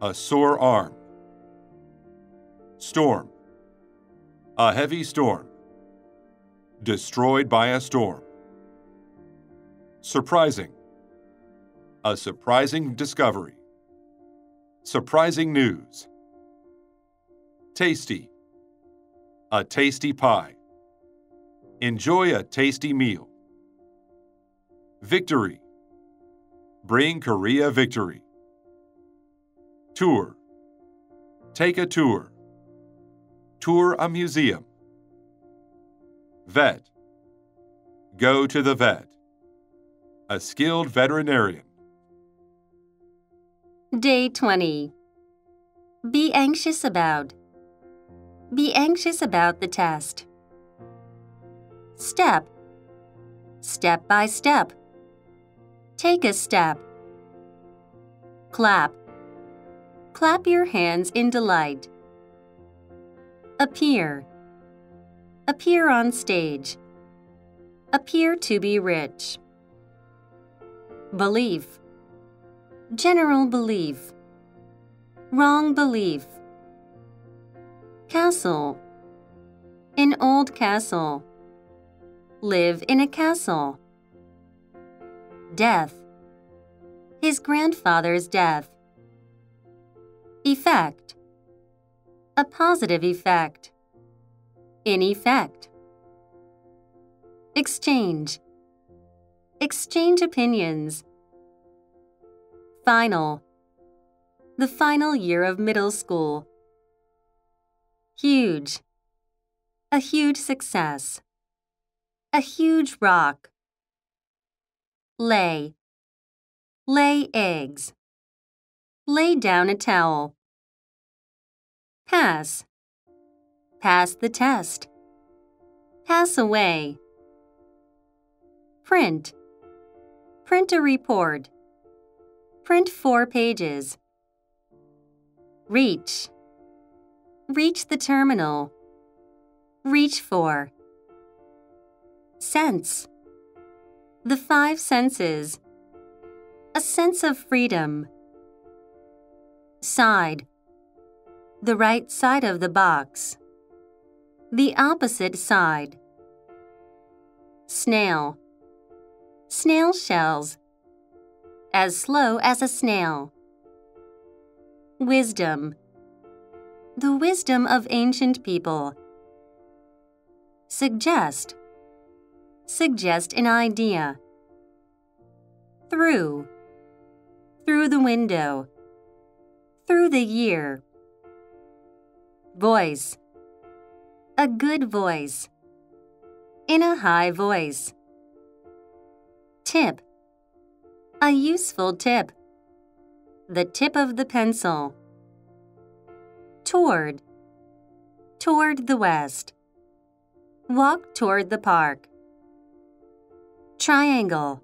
A sore arm. Storm. A heavy storm. Destroyed by a storm. Surprising. A surprising discovery. Surprising news. Tasty. A tasty pie. Enjoy a tasty meal. Victory. Bring Korea victory. Tour. Take a tour. Tour a museum. Vet. Go to the vet. A skilled veterinarian. Day twenty. Be anxious about. Be anxious about the test. Step. Step by step. Take a step. Clap. Clap your hands in delight. Appear. Appear on stage. Appear to be rich. Belief. General belief. Wrong belief. Castle. An old castle. Live in a castle. Death. His grandfather's death. Effect. A positive effect. In effect. Exchange. Exchange opinions. Final. The final year of middle school. Huge. A huge success. A huge rock. Lay. Lay eggs. Lay down a towel. Pass. Pass the test. Pass away. Print. Print a report. Print four pages. Reach. Reach the terminal. Reach for. Sense. The five senses. A sense of freedom. Side. The right side of the box. The opposite side. Snail. Snail shells. As slow as a snail. Wisdom. The wisdom of ancient people. Suggest. Suggest an idea. Through. Through the window. Through the year. Voice. A good voice. In a high voice. Tip. A useful tip. The tip of the pencil. Toward. Toward the west. Walk toward the park. Triangle.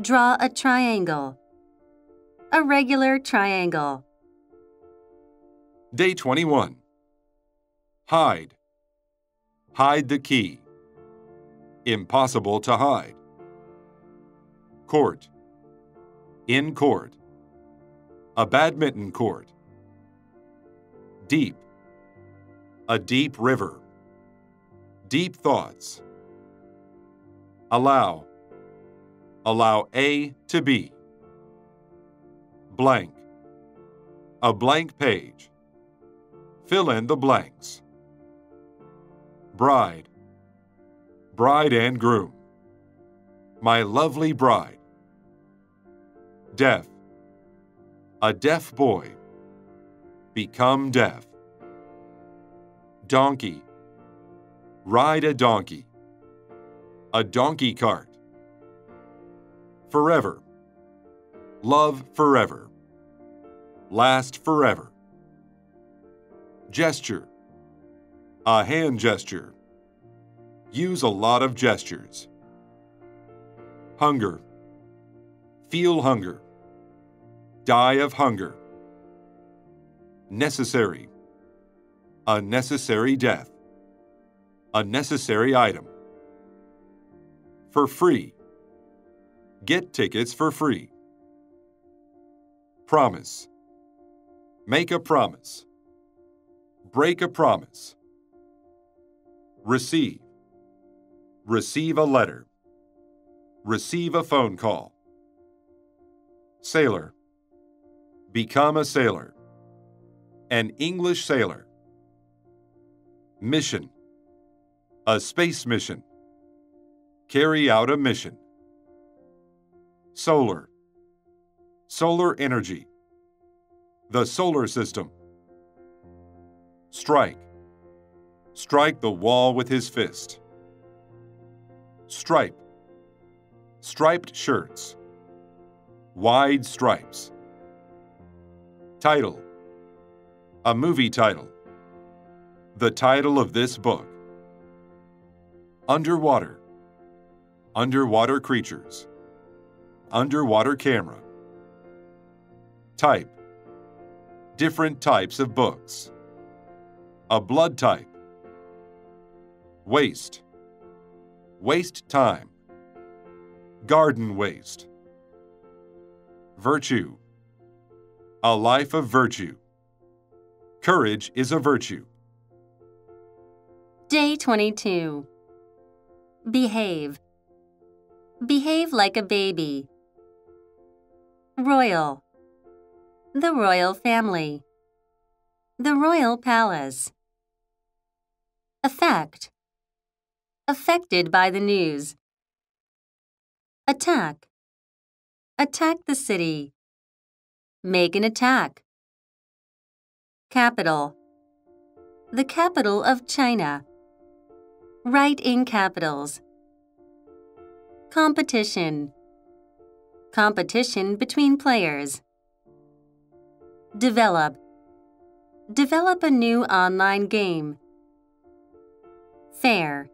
Draw a triangle. A regular triangle. Day twenty-one. Hide. Hide the key. Impossible to hide. Court. In court. A badminton court. Deep. A deep river. Deep thoughts. Allow. Allow A to B. Blank. A blank page. Fill in the blanks. Bride. Bride and groom. My lovely bride. Deaf. A deaf boy. Become deaf. Donkey. Ride a donkey. A donkey cart. Forever. Love forever. Last forever. Gesture. A hand gesture. Use a lot of gestures. Hunger. Feel hunger. Die of hunger. Necessary. A necessary death. A necessary item. For free. Get tickets for free. Promise. Make a promise. Break a promise. Receive. Receive a letter. Receive a phone call. Sailor. Become a sailor. An English sailor. Mission. A space mission. Carry out a mission. Solar. Solar energy. The solar system. Strike. Strike the wall with his fist. Stripe. Striped shirts. Wide stripes. Title. A movie title. The title of this book. Underwater. Underwater creatures. Underwater camera. Type. Different types of books. A blood type. Waste. Waste time. Garden waste. Virtue. A life of virtue. Courage is a virtue. Day twenty-two. Behave. Behave like a baby. Royal. The royal family. The royal palace. Affect. Affected by the news. Attack. Attack the city. Make an attack. Capital. The capital of China. Write in capitals. Competition. Competition between players. Develop. Develop a new online game. Fair.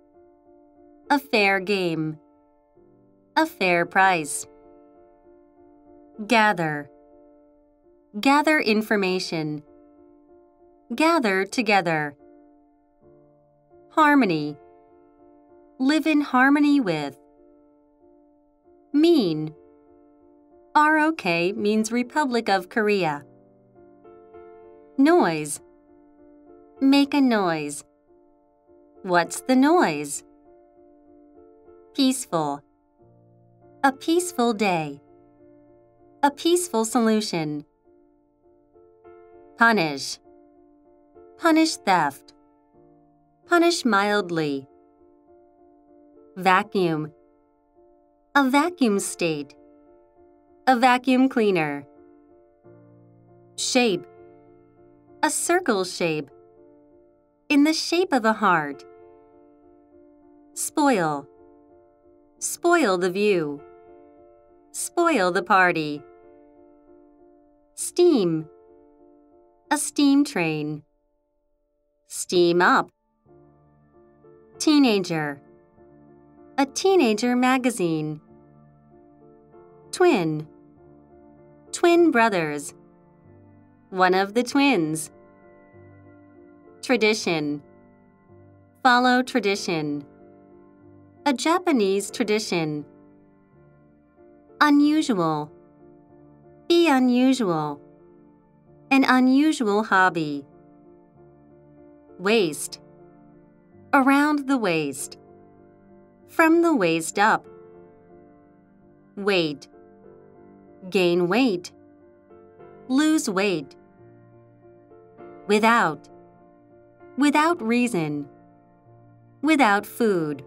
A fair game. A fair price. Gather. Gather information. Gather together. Harmony. Live in harmony with. Mean. R O K means Republic of Korea. Noise. Make a noise. What's the noise? Peaceful. A peaceful day. A peaceful solution. Punish. Punish theft. Punish mildly. Vacuum. A vacuum state. A vacuum cleaner. Shape. A circle shape. In the shape of a heart. Spoil. Spoil the view. Spoil the party. Steam. A steam train. Steam up. Teenager. A teenager magazine. Twin. Twin brothers. One of the twins. Tradition. Follow tradition. A Japanese tradition. Unusual. Be unusual. An unusual hobby. Waist. Around the waist. From the waist up. Weight. Gain weight. Lose weight. Without. Without reason. Without food.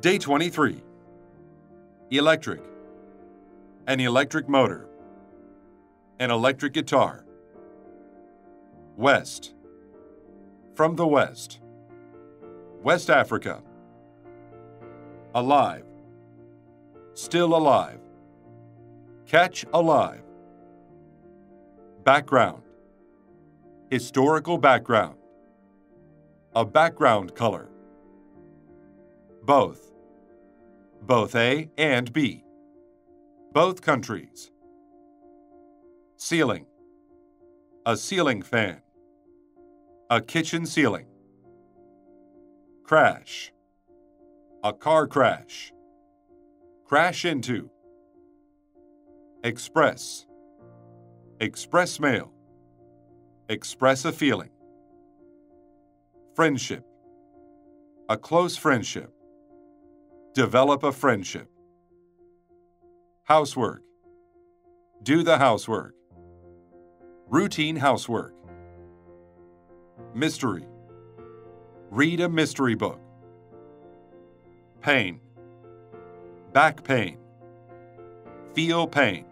Day twenty-three. Electric. An electric motor. An electric guitar. West. From the West. West Africa. Alive. Still alive. Catch alive. Background. Historical background. A background color. Both. Both A and B. Both countries. Ceiling. A ceiling fan. A kitchen ceiling. Crash. A car crash. Crash into. Express. Express mail. Express a feeling. Friendship. A close friendship. Develop a friendship. Housework. Do the housework. Routine housework. Mystery. Read a mystery book. Pain. Back pain. Feel pain.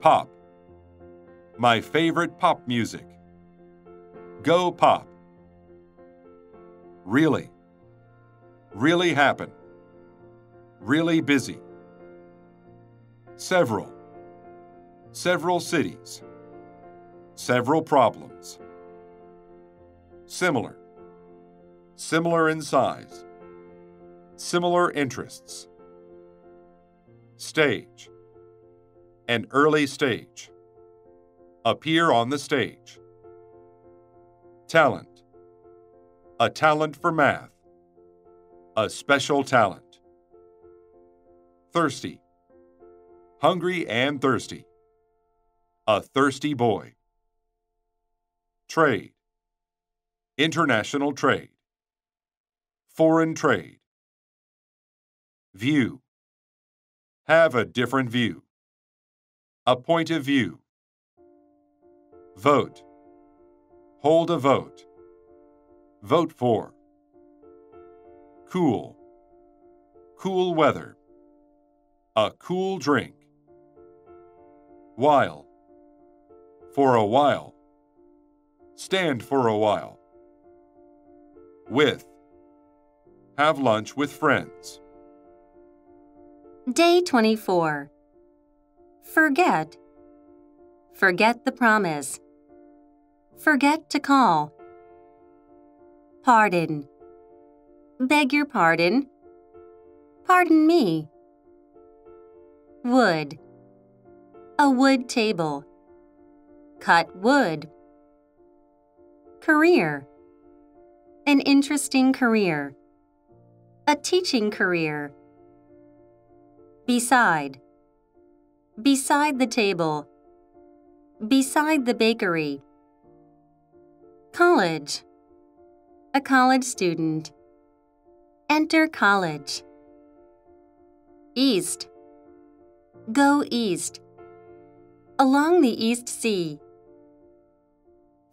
Pop. My favorite pop music. Go pop. Really. Really happen. Really busy. Several. Several cities. Several problems. Similar. Similar in size. Similar interests. Stage. An early stage. Appear on the stage. Talent. A talent for math. A special talent. Thirsty. Hungry and thirsty. A thirsty boy. Trade. International trade. Foreign trade. View. Have a different view. A point of view. Vote. Hold a vote. Vote for. Cool. Cool weather. A cool drink. While. For a while. Stand for a while. With. Have lunch with friends. Day twenty-four. Forget. Forget the promise. Forget to call. Pardon. Beg your pardon. Pardon me. Wood. A wood table. Cut wood. Career. An interesting career. A teaching career. Beside. Beside the table. Beside the bakery. College. A college student. Enter college. East. Go east. Along the East Sea.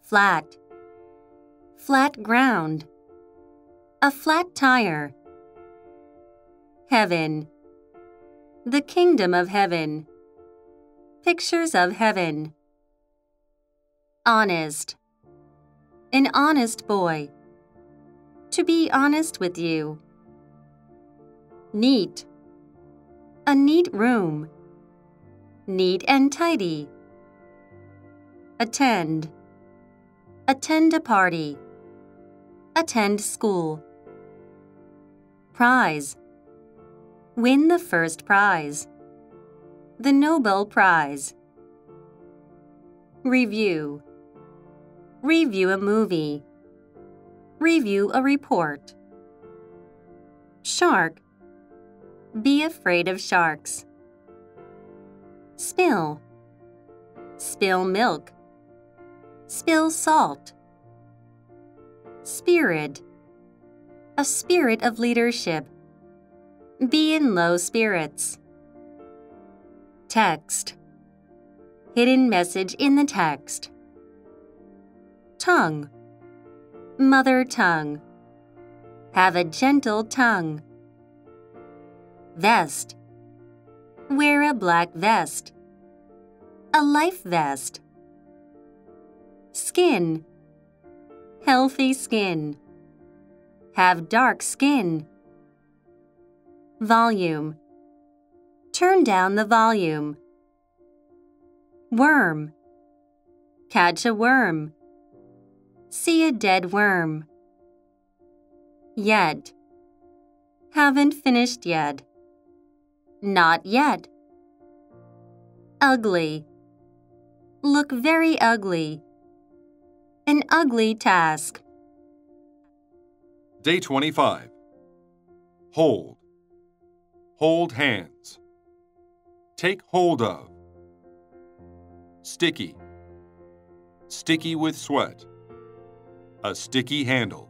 Flat. Flat ground. A flat tire. Heaven. The kingdom of heaven. Pictures of heaven. Honest. An honest boy. To be honest with you. Neat. A neat room. Neat and tidy. Attend. Attend a party. Attend school. Prize. Win the first prize. The Nobel Prize. Review. Review a movie. Review a report. Shark. Be afraid of sharks. Spill. Spill milk. Spill salt. Spirit. A spirit of leadership. Be in low spirits. Text. Hidden message in the text. Tongue. Mother tongue. Have a gentle tongue. Vest. Wear a black vest. A life vest. Skin. Healthy skin. Have dark skin. Volume. Turn down the volume. Worm. Catch a worm. See a dead worm. Yet. Haven't finished yet. Not yet. Ugly. Look very ugly. An ugly task. Day twenty-five. Hold. Hold hands. Take hold of. Sticky. Sticky with sweat. A sticky handle.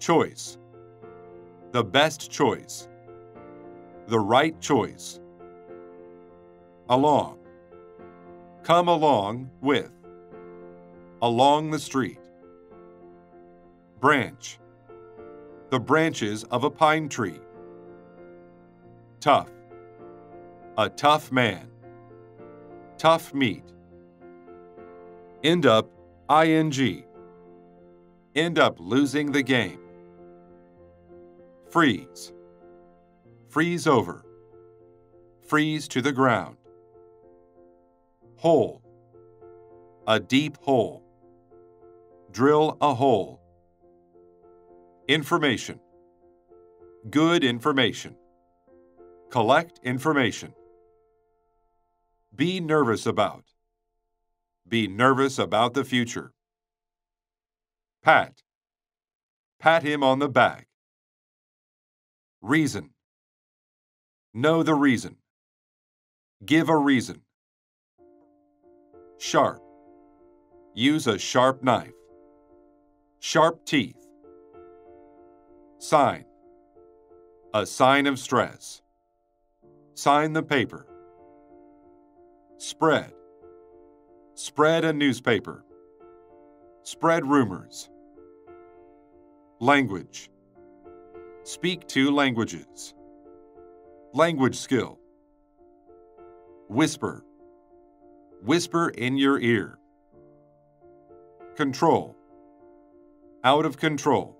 Choice. The best choice. The right choice. Along. Come along with. Along the street. Branch. The branches of a pine tree. Tough. A tough man. Tough meat. End up, ing. End up losing the game. Freeze. Freeze over. Freeze to the ground. Hole. A deep hole. Drill a hole. Information. Good information. Collect information. Be nervous about. Be nervous about the future. Pat. Pat him on the back. Reason. Know the reason. Give a reason. Sharp. Use a sharp knife. Sharp teeth. Sign. A sign of stress. Sign the paper. Spread. Spread a newspaper. Spread rumors. Language. Speak two languages. Language skill. Whisper. Whisper in your ear. Control. Out of control.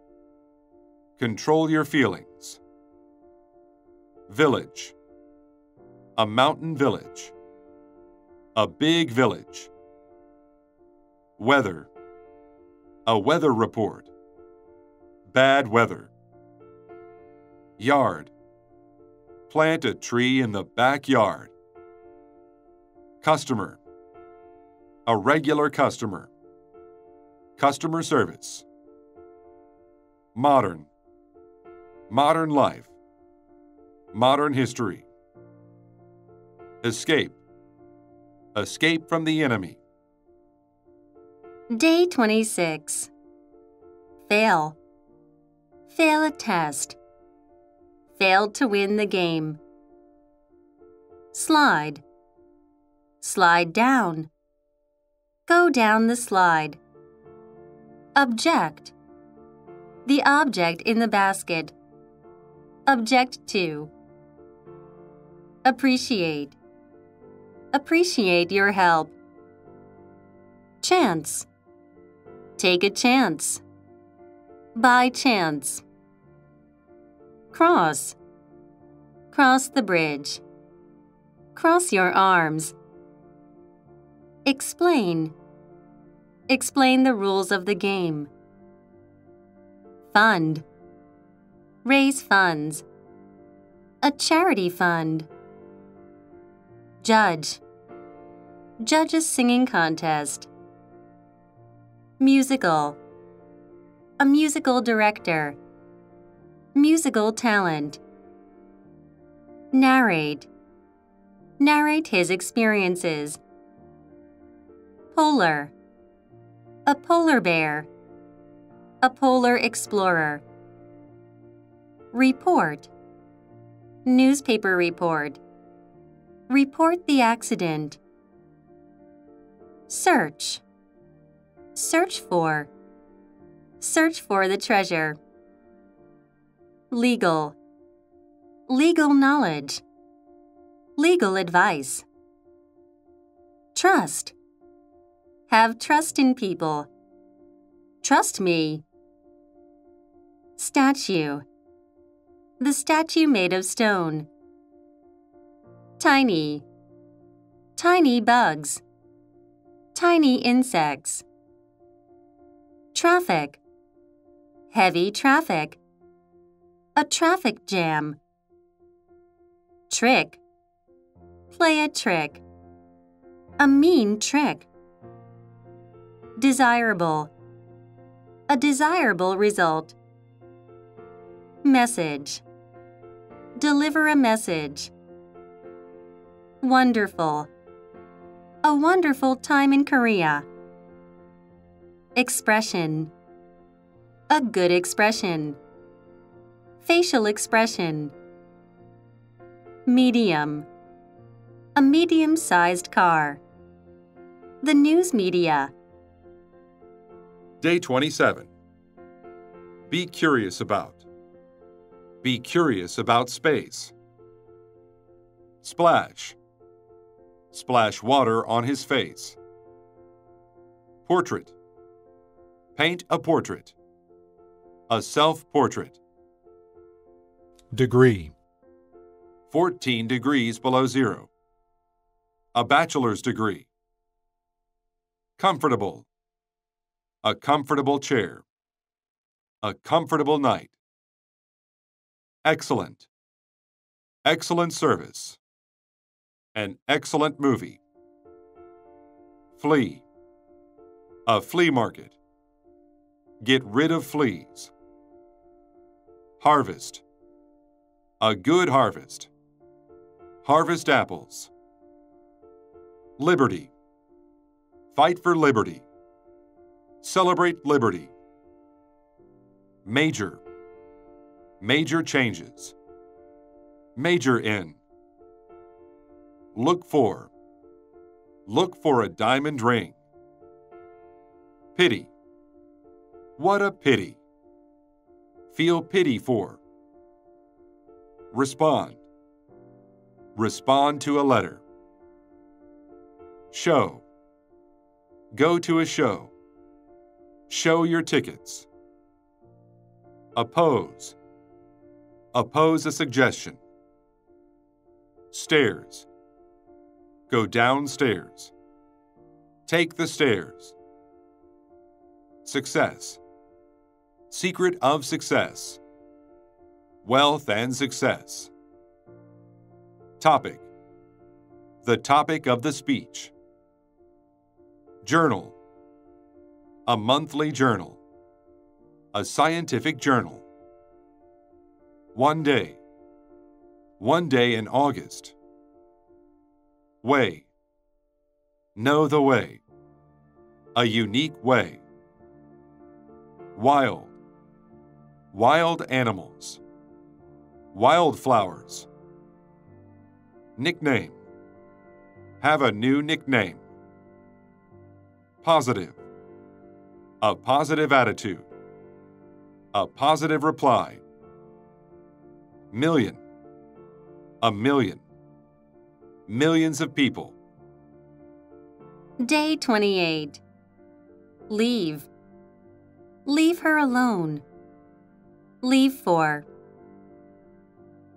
Control your feelings. Village. A mountain village. A big village. Weather. A weather report. Bad weather. Yard. Plant a tree in the backyard. Customer. A regular customer. Customer service. Modern. Modern life. Modern history. Escape. Escape from the enemy. Day twenty-six. Fail. Fail a test. Failed to win the game. Slide. Slide down. Go down the slide. Object. The object in the basket. Object to. Appreciate. Appreciate your help. Chance. Take a chance. By chance. Cross. Cross the bridge. Cross your arms. Explain. Explain the rules of the game. Fund. Raise funds. A charity fund. Judge. Judge a singing contest. Musical. A musical director. Musical talent. Narrate. Narrate his experiences. Polar. A polar bear. A polar explorer. Report. Newspaper report. Report the accident. Search. Search for. Search for the treasure. Legal. Legal knowledge. Legal advice. Trust. Have trust in people. Trust me. Statue. The statue made of stone. Tiny. Tiny bugs. Tiny insects. Traffic. Heavy traffic. A traffic jam. Trick. Play a trick. A mean trick. Desirable. A desirable result. Message. Deliver a message. Wonderful. A wonderful time in Korea. Expression. A good expression. Facial expression. Medium. A medium-sized car. The news media. Day twenty-seven. Be curious about. Be curious about space. Splash. Splash water on his face. Portrait. Paint a portrait. A self-portrait. Degree. Fourteen degrees below zero. A bachelor's degree. Comfortable. A comfortable chair. A comfortable night. Excellent. Excellent service. An excellent movie. Flea. A flea market. Get rid of fleas. Harvest. A good harvest. Harvest apples. Liberty. Fight for liberty. Celebrate liberty. Major. Major changes. Major in. Look for. Look for a diamond ring. Pity. What a pity. Feel pity for. Respond. Respond to a letter. Show. Go to a show. Show your tickets. Oppose. Oppose a suggestion. Stairs. Go downstairs. Take the stairs. Success. Secret of success. Wealth and success. Topic. The topic of the speech. Journal. A monthly journal. A scientific journal. One day. One day in August. Way. Know the way. A unique way. Wild. Wild animals. Wildflowers. Nickname. Have a new nickname. Positive. A positive attitude. A positive reply. Million. A million. Millions of people. Day twenty-eight. Leave. Leave her alone. Leave for.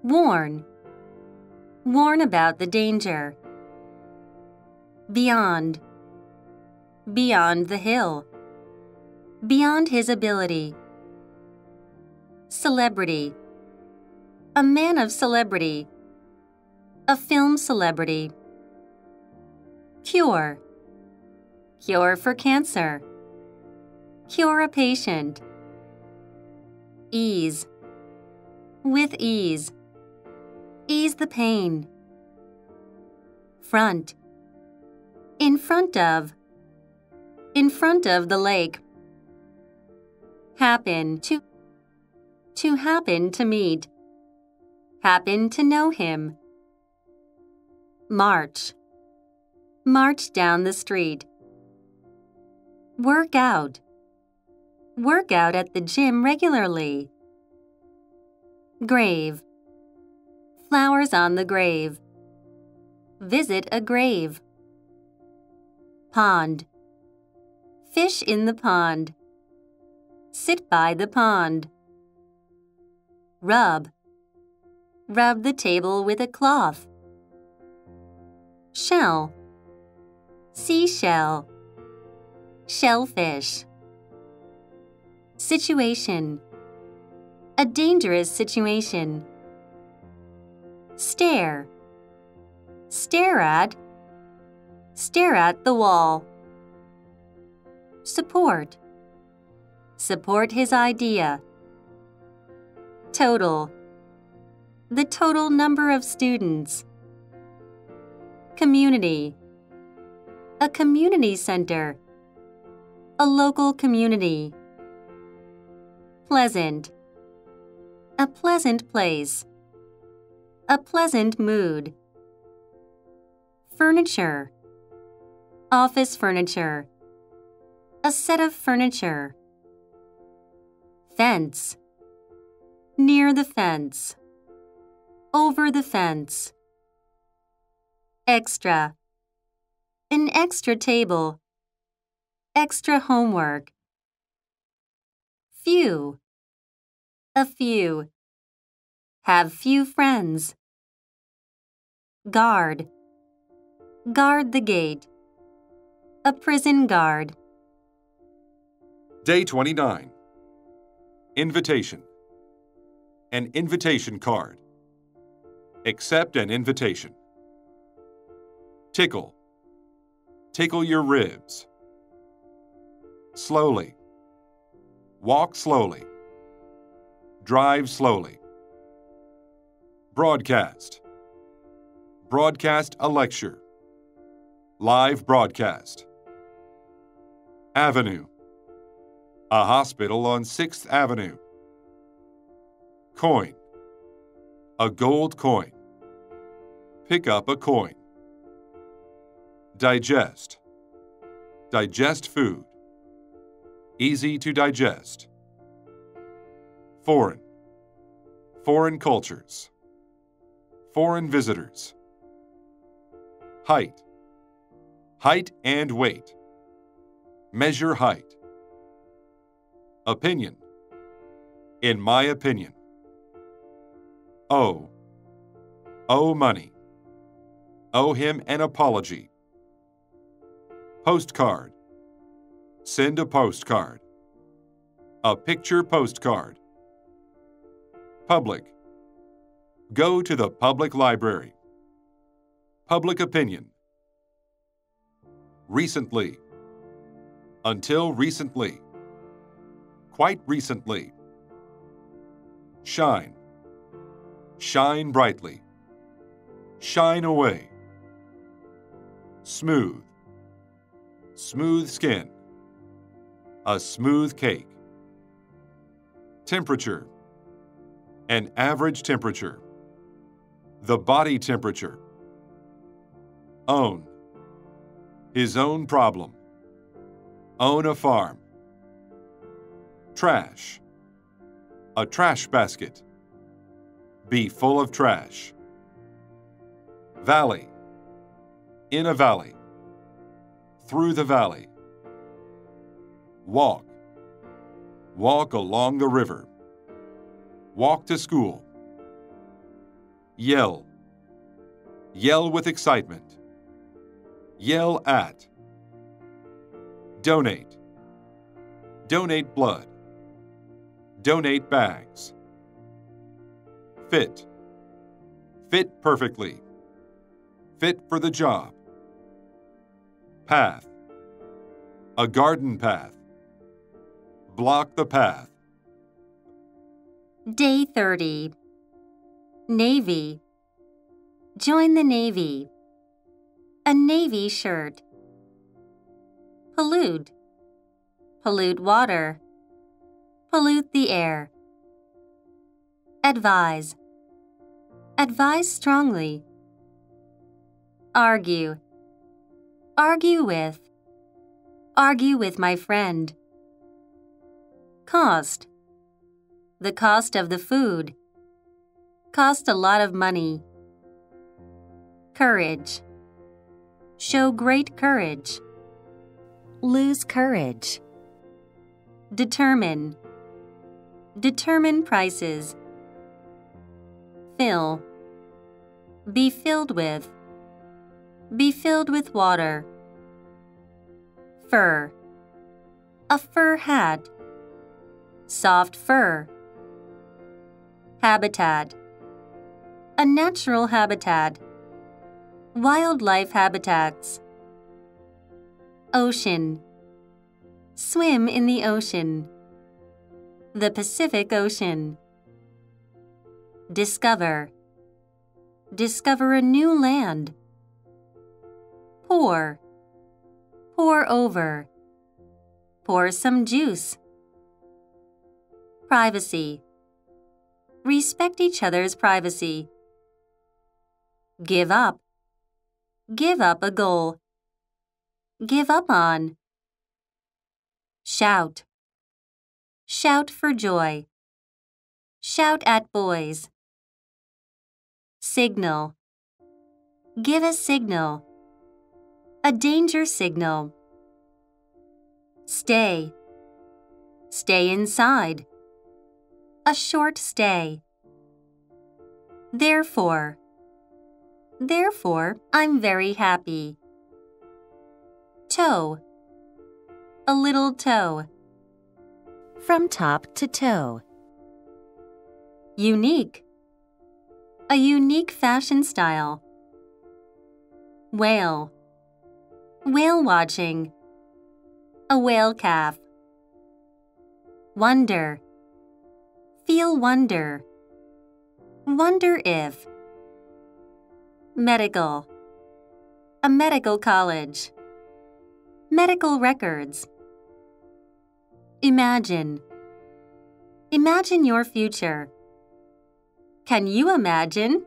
Warn. Warn about the danger. Beyond. Beyond the hill. Beyond his ability. Celebrity. A man of celebrity. A film celebrity. Cure. Cure for cancer. Cure a patient. Ease. With ease. Ease the pain. Front. In front of. In front of the lake. Happen to. To happen to meet. Happen to know him. March. March down the street. Work out. Work out at the gym regularly. Grave. Flowers on the grave. Visit a grave. Pond. Fish in the pond. Sit by the pond. Rub. Rub the table with a cloth. Shell. Seashell. Shellfish. Situation. A dangerous situation. Stare. Stare at. Stare at the wall. Support. Support his idea. Total. the total number of students. Community. A community center. A local community. Pleasant. A pleasant place. A pleasant mood. Furniture. Office furniture. A set of furniture. Fence. Near the fence. Over the fence. Extra. An extra table. Extra homework. Few. A few. Have few friends. Guard. Guard the gate. A prison guard. Day twenty-nine. Invitation. An invitation card. Accept an invitation. Tickle. Tickle your ribs. Slowly. Walk slowly. Drive slowly. Broadcast. Broadcast a lecture. Live broadcast. Avenue. A hospital on sixth avenue. Coin. A gold coin. Pick up a coin. Digest. Digest food. Easy to digest. Foreign. Foreign cultures. Foreign visitors. Height. Height and weight. Measure height. Opinion. In my opinion. Owe. Owe money. Owe him an apology. Postcard. Send a postcard. A picture postcard. Public. Go to the public library. Public opinion. Recently. Until recently. Quite recently. Shine. Shine brightly. Shine away. Smooth. Smooth skin. A smooth cake. Temperature. An average temperature. The body temperature. Own. His own problem. Own a farm. Trash. A trash basket. Be full of trash. Valley. In a valley. Through the valley. Walk. Walk along the river. Walk to school. Yell. Yell with excitement. Yell at. Donate. Donate blood. Donate bags. Fit. Fit perfectly. Fit for the job. Path. A garden path. Block the path. Day thirty. Navy. Join the Navy. A Navy shirt. Pollute. Pollute water. Pollute the air. Advise. Advise strongly. Argue. Argue with. Argue with my friend. Cost. The cost of the food. Cost a lot of money. Courage. Show great courage. Lose courage. Determine. Determine prices. Fill. Be filled with. Be filled with water. Fur. A fur hat. Soft fur. Habitat. A natural habitat. Wildlife habitats. Ocean. Swim in the ocean. The Pacific Ocean. Discover. Discover a new land. Pour. Pour over. Pour some juice. Privacy. Respect each other's privacy. Give up. Give up a goal. Give up on. Shout. Shout for joy. Shout at boys. Signal. Give a signal. A danger signal. Stay. Stay inside. A short stay. Therefore. Therefore, I'm very happy. Toe. A little toe. From top to toe. Unique. A unique fashion style. Whale. Whale watching. A whale calf. Wonder. Feel wonder. Wonder if. Medical. A medical college. Medical records. Imagine. Imagine your future. Can you imagine?